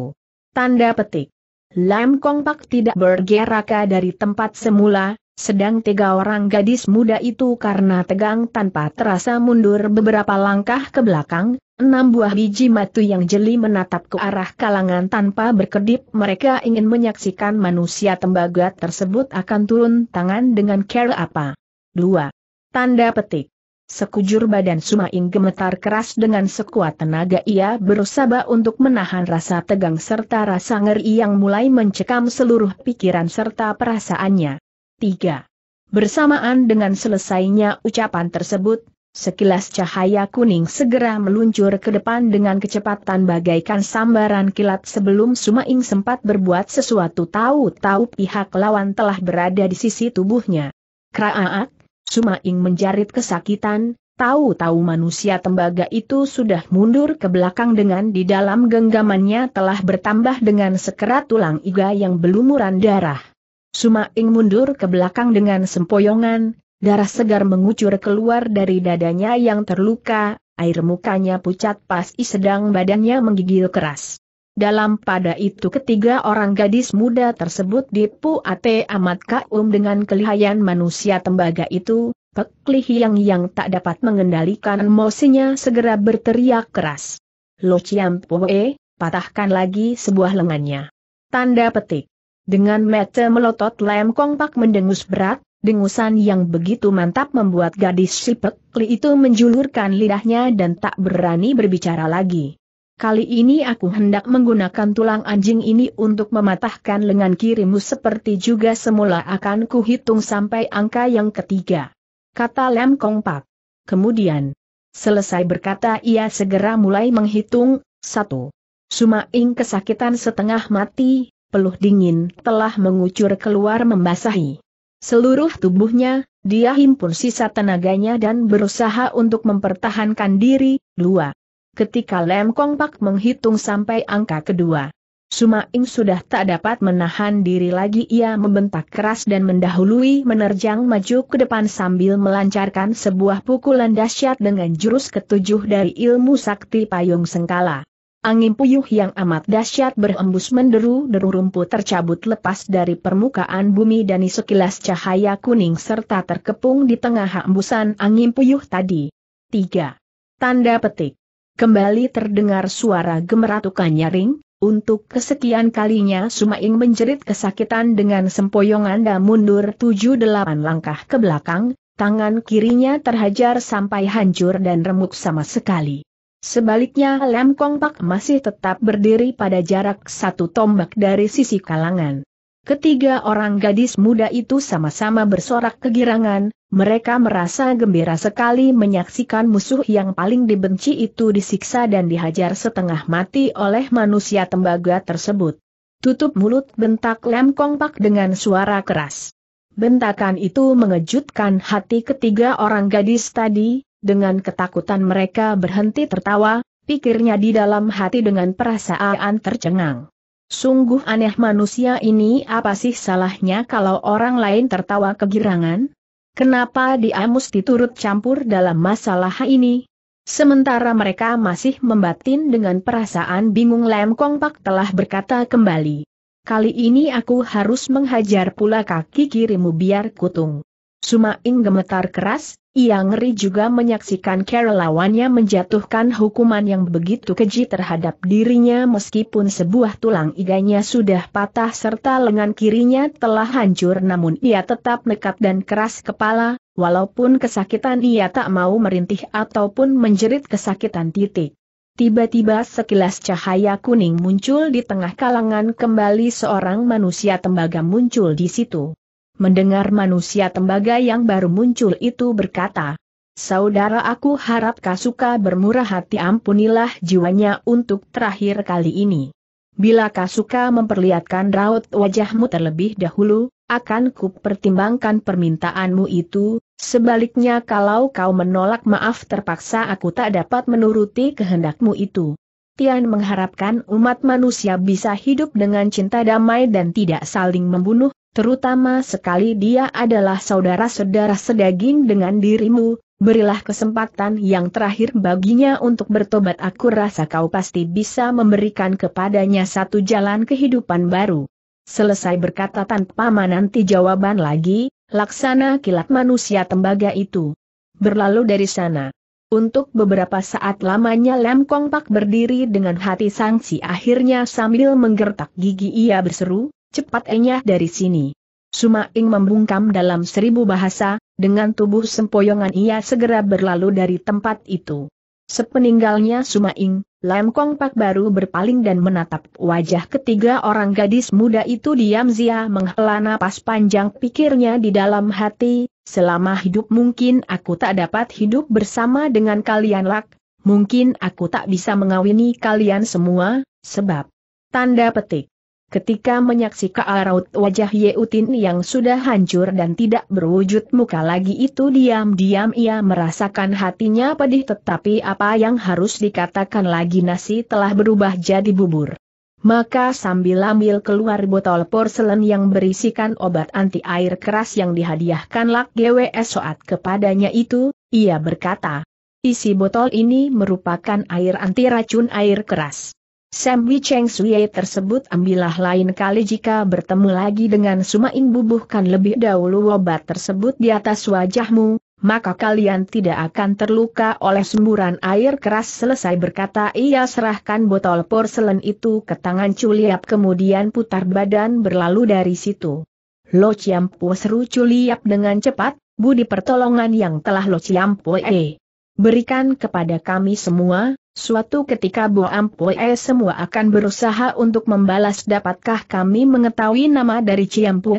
Tanda petik. Lam Kong Pak tidak bergerak dari tempat semula, sedang 3 orang gadis muda itu karena tegang tanpa terasa mundur beberapa langkah ke belakang. 6 buah biji mata yang jeli menatap ke arah kalangan tanpa berkedip, mereka ingin menyaksikan manusia tembaga tersebut akan turun tangan dengan cara apa. 2. Tanda petik. Sekujur badan Sumaing gemetar keras dengan sekuat tenaga ia berusaha untuk menahan rasa tegang serta rasa ngeri yang mulai mencekam seluruh pikiran serta perasaannya. 3. Bersamaan dengan selesainya ucapan tersebut, sekilas cahaya kuning segera meluncur ke depan dengan kecepatan bagaikan sambaran kilat. Sebelum Sumaing sempat berbuat sesuatu tahu-tahu pihak lawan telah berada di sisi tubuhnya. Kraak, Sumaing menjerit kesakitan, Tahu-tahu manusia tembaga itu sudah mundur ke belakang dengan di dalam genggamannya telah bertambah dengan sekerat tulang iga yang berlumuran darah. Sumaing mundur ke belakang dengan sempoyongan, darah segar mengucur keluar dari dadanya yang terluka, air mukanya pucat pasi sedang badannya menggigil keras. Dalam pada itu ketiga orang gadis muda tersebut dipuate amat kagum dengan kelihayan manusia tembaga itu. Pek Li Hiang yang tak dapat mengendalikan emosinya segera berteriak keras. "Lo Ciam Poe, patahkan lagi sebuah lengannya." Tanda petik. Dengan mata melotot Lem Kong Pak mendengus berat, dengusan yang begitu mantap membuat gadis si Pek Li itu menjulurkan lidahnya dan tak berani berbicara lagi. "Kali ini aku hendak menggunakan tulang anjing ini untuk mematahkan lengan kirimu seperti juga semula akan kuhitung sampai angka yang ketiga," kata Lem Kong Pak. Kemudian, selesai berkata ia segera mulai menghitung. 1. Sumaing kesakitan setengah mati, peluh dingin telah mengucur keluar membasahi seluruh tubuhnya, dia himpun sisa tenaganya dan berusaha untuk mempertahankan diri. 2. Ketika Lem Kong Pak menghitung sampai angka kedua, Sumaing sudah tak dapat menahan diri lagi, ia membentak keras dan mendahului menerjang maju ke depan sambil melancarkan sebuah pukulan dahsyat dengan jurus ketujuh dari ilmu sakti payung sengkala. Angin puyuh yang amat dahsyat berhembus menderu-deru, rumput tercabut lepas dari permukaan bumi dan sekilas cahaya kuning serta terkepung di tengah hembusan angin puyuh tadi. 3. Tanda petik. Kembali terdengar suara gemeratukan nyaring. Untuk kesekian kalinya Sumaing menjerit kesakitan dengan sempoyongan dan mundur 7-8 langkah ke belakang, tangan kirinya terhajar sampai hancur dan remuk sama sekali. Sebaliknya Lem Kong Pak masih tetap berdiri pada jarak 1 tombak dari sisi kalangan. Ketiga orang gadis muda itu sama-sama bersorak kegirangan, mereka merasa gembira sekali menyaksikan musuh yang paling dibenci itu disiksa dan dihajar setengah mati oleh manusia tembaga tersebut. "Tutup mulut!" bentak Lem Kong Pak dengan suara keras. Bentakan itu mengejutkan hati ketiga orang gadis tadi, dengan ketakutan mereka berhenti tertawa, pikirnya di dalam hati dengan perasaan tercengang. Sungguh aneh manusia ini, apa sih salahnya kalau orang lain tertawa kegirangan? Kenapa dia mesti turut campur dalam masalah ini? Sementara mereka masih membatin dengan perasaan bingung, Lem Kong Pak telah berkata kembali. "Kali ini aku harus menghajar pula kaki kirimu biar kutung." Sumaing gemetar keras, ia ngeri juga menyaksikan kerelawannya menjatuhkan hukuman yang begitu keji terhadap dirinya meskipun sebuah tulang iganya sudah patah serta lengan kirinya telah hancur, namun ia tetap nekat dan keras kepala, walaupun kesakitan ia tak mau merintih ataupun menjerit kesakitan. Tiba-tiba sekilas cahaya kuning muncul di tengah kalangan, kembali seorang manusia tembaga muncul di situ. Mendengar manusia tembaga yang baru muncul itu berkata, "Saudara aku, harap kau suka bermurah hati, ampunilah jiwanya untuk terakhir kali ini. Bila kau suka memperlihatkan raut wajahmu terlebih dahulu, akan kupertimbangkan permintaanmu itu. Sebaliknya kalau kau menolak maaf, terpaksa aku tak dapat menuruti kehendakmu itu." Tian mengharapkan umat manusia bisa hidup dengan cinta damai dan tidak saling membunuh, terutama sekali dia adalah saudara-saudara sedaging dengan dirimu. Berilah kesempatan yang terakhir baginya untuk bertobat, aku rasa kau pasti bisa memberikan kepadanya satu jalan kehidupan baru. Selesai berkata tanpa menanti jawaban lagi, laksana kilat manusia tembaga itu berlalu dari sana. Untuk beberapa saat lamanya Lem Kong Pak berdiri dengan hati sangsi, akhirnya sambil menggertak gigi ia berseru, "Cepat enyah dari sini!" Sumaing membungkam dalam 1000 bahasa, dengan tubuh sempoyongan ia segera berlalu dari tempat itu. Sepeninggalnya Sumaing, Lem Kong Pak baru berpaling dan menatap wajah ketiga orang gadis muda itu diam zia, menghela napas panjang, pikirnya di dalam hati, "Selama hidup mungkin aku tak dapat hidup bersama dengan kalian lak, mungkin aku tak bisa mengawini kalian semua, sebab..." Tanda petik. Ketika menyaksikan raut wajah Yeutin yang sudah hancur dan tidak berwujud muka lagi itu, diam-diam ia merasakan hatinya pedih, tetapi apa yang harus dikatakan lagi, nasi telah berubah jadi bubur. Maka sambil ambil keluar botol porselen yang berisikan obat anti air keras yang dihadiahkan Lak GWS Soat kepadanya itu, ia berkata, "Isi botol ini merupakan air anti racun air keras. Sambi Cheng Sui tersebut ambillah lain kali jika bertemu lagi dengan Sumaing, bubuhkan lebih dahulu obat tersebut di atas wajahmu, maka kalian tidak akan terluka oleh semburan air keras." Selesai berkata ia serahkan botol porselen itu ke tangan Culiap, kemudian putar badan berlalu dari situ. "Lo Ciampu!" seru Culiap dengan cepat, "Budi pertolongan yang telah Lo Ciampu berikan kepada kami semua, suatu ketika Bo Ampue semua akan berusaha untuk membalas. Dapatkah kami mengetahui nama dari Ciampue?"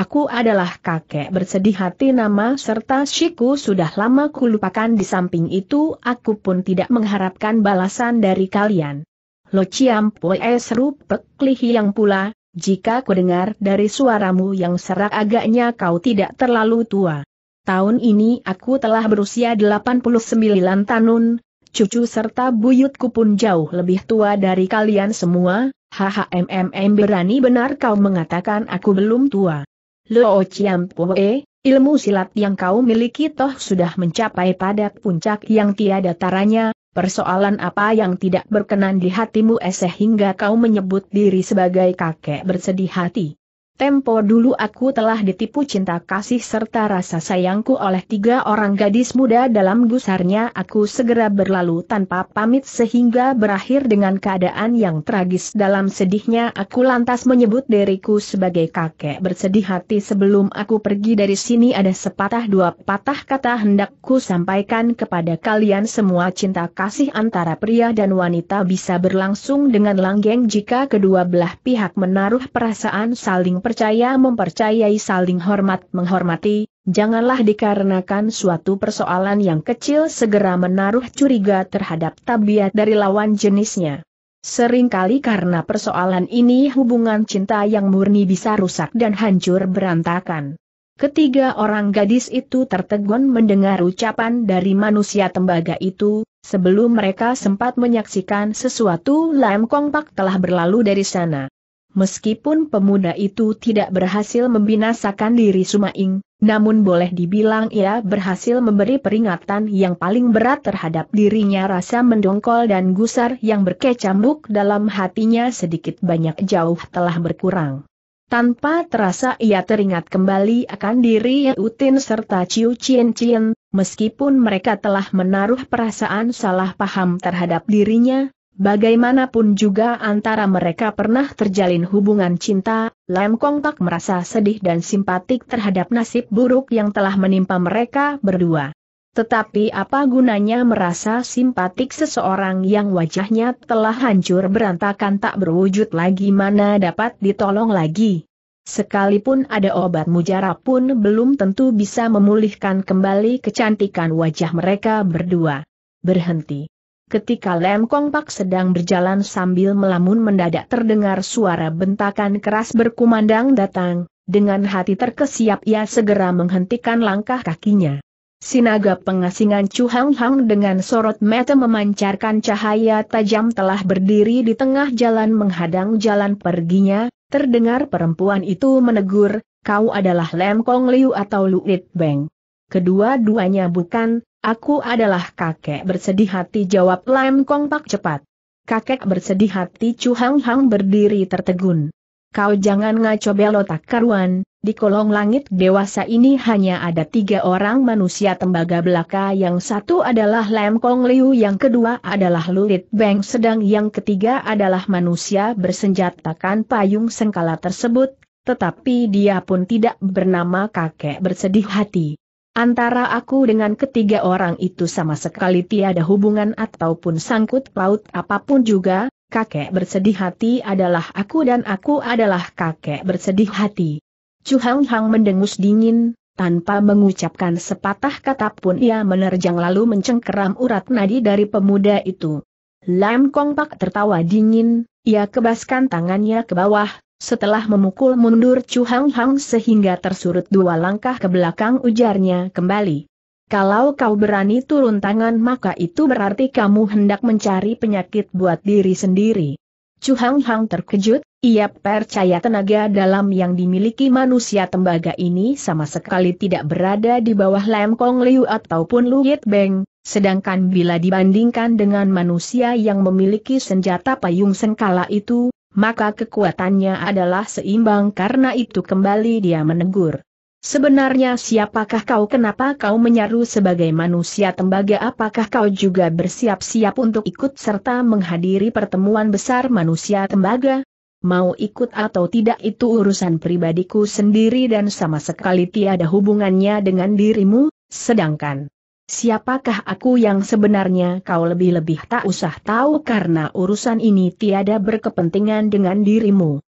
"Aku adalah kakek bersedih hati, nama serta siku sudah lama kulupakan. Di samping itu aku pun tidak mengharapkan balasan dari kalian." "Lo Ciampue!" seru Pek Lihiang pula, "Jika kudengar dari suaramu yang serak agaknya kau tidak terlalu tua. Tahun ini aku telah berusia 89 tahun. Cucu serta buyutku pun jauh lebih tua dari kalian semua." "Hahmm, berani benar kau mengatakan aku belum tua. Lo Ciampue, ilmu silat yang kau miliki toh sudah mencapai pada puncak yang tiada taranya, persoalan apa yang tidak berkenan di hatimu sehingga kau menyebut diri sebagai kakek bersedih hati? Tempo dulu aku telah ditipu cinta kasih serta rasa sayangku oleh 3 orang gadis muda. Dalam gusarnya aku segera berlalu tanpa pamit sehingga berakhir dengan keadaan yang tragis. Dalam sedihnya aku lantas menyebut diriku sebagai kakek bersedih hati. Sebelum aku pergi dari sini ada sepatah dua patah kata hendakku sampaikan kepada kalian semua. Cinta kasih antara pria dan wanita bisa berlangsung dengan langgeng jika kedua belah pihak menaruh perasaan saling percaya mempercayai, saling hormat menghormati. Janganlah dikarenakan suatu persoalan yang kecil segera menaruh curiga terhadap tabiat dari lawan jenisnya. Seringkali karena persoalan ini hubungan cinta yang murni bisa rusak dan hancur berantakan. 3 orang gadis itu tertegun mendengar ucapan dari manusia tembaga itu. Sebelum mereka sempat menyaksikan sesuatu, Lam Kong Pak telah berlalu dari sana. Meskipun pemuda itu tidak berhasil membinasakan diri Sumaing, namun boleh dibilang ia berhasil memberi peringatan yang paling berat terhadap dirinya. Rasa mendongkol dan gusar yang berkecamuk dalam hatinya sedikit banyak jauh telah berkurang. Tanpa terasa ia teringat kembali akan diri Yeutin serta Ciu Cien Cien, meskipun mereka telah menaruh perasaan salah paham terhadap dirinya. Bagaimanapun juga antara mereka pernah terjalin hubungan cinta. Lam Kong Tak merasa sedih dan simpatik terhadap nasib buruk yang telah menimpa mereka berdua. Tetapi apa gunanya merasa simpatik seseorang yang wajahnya telah hancur berantakan tak berwujud lagi, mana dapat ditolong lagi? Sekalipun ada obat mujarab pun belum tentu bisa memulihkan kembali kecantikan wajah mereka berdua. "Berhenti!" Ketika Lam Kong Pak sedang berjalan sambil melamun, mendadak terdengar suara bentakan keras berkumandang datang. Dengan hati terkesiap ia segera menghentikan langkah kakinya. Sinaga pengasingan Chu Hang Hang dengan sorot mata memancarkan cahaya tajam telah berdiri di tengah jalan menghadang jalan perginya. Terdengar perempuan itu menegur, "Kau adalah Lam Kong Liu atau Luit Beng?" "Kedua-duanya bukan. Aku adalah kakek bersedih hati," jawab Lam Kong Pak cepat. "Kakek bersedih hati?" Chu Hang Hang berdiri tertegun. "Kau jangan ngaco belotak karuan, di kolong langit dewasa ini hanya ada 3 orang manusia tembaga belaka. Yang satu adalah Lam Kong Liu, yang kedua adalah Lulit Beng, sedang yang ketiga adalah manusia bersenjatakan payung sengkala tersebut, tetapi dia pun tidak bernama kakek bersedih hati. Antara aku dengan ketiga orang itu sama sekali tiada hubungan ataupun sangkut paut apapun juga. Kakek bersedih hati adalah aku dan aku adalah kakek bersedih hati." Chu Hang Hang mendengus dingin, tanpa mengucapkan sepatah kata pun ia menerjang lalu mencengkeram urat nadi dari pemuda itu. Lam Kong Pak tertawa dingin, ia kebaskan tangannya ke bawah, setelah memukul mundur Chu Hang Hang sehingga tersurut dua langkah ke belakang, ujarnya kembali. Kalau kau berani turun tangan maka itu berarti kamu hendak mencari penyakit buat diri sendiri. Chu Hang Hang terkejut, ia percaya tenaga dalam yang dimiliki manusia tembaga ini sama sekali tidak berada di bawah Lam Kong Liu ataupun Lu Yit Beng. Sedangkan bila dibandingkan dengan manusia yang memiliki senjata payung sengkala itu, maka kekuatannya adalah seimbang. Karena itu kembali dia menegur. Sebenarnya siapakah kau? Kenapa kau menyaru sebagai manusia tembaga? Apakah kau juga bersiap-siap untuk ikut serta menghadiri pertemuan besar manusia tembaga? Mau ikut atau tidak itu urusan pribadiku sendiri dan sama sekali tiada hubungannya dengan dirimu, sedangkan siapakah aku yang sebenarnya kau lebih-lebih tak usah tahu, karena urusan ini tiada berkepentingan dengan dirimu.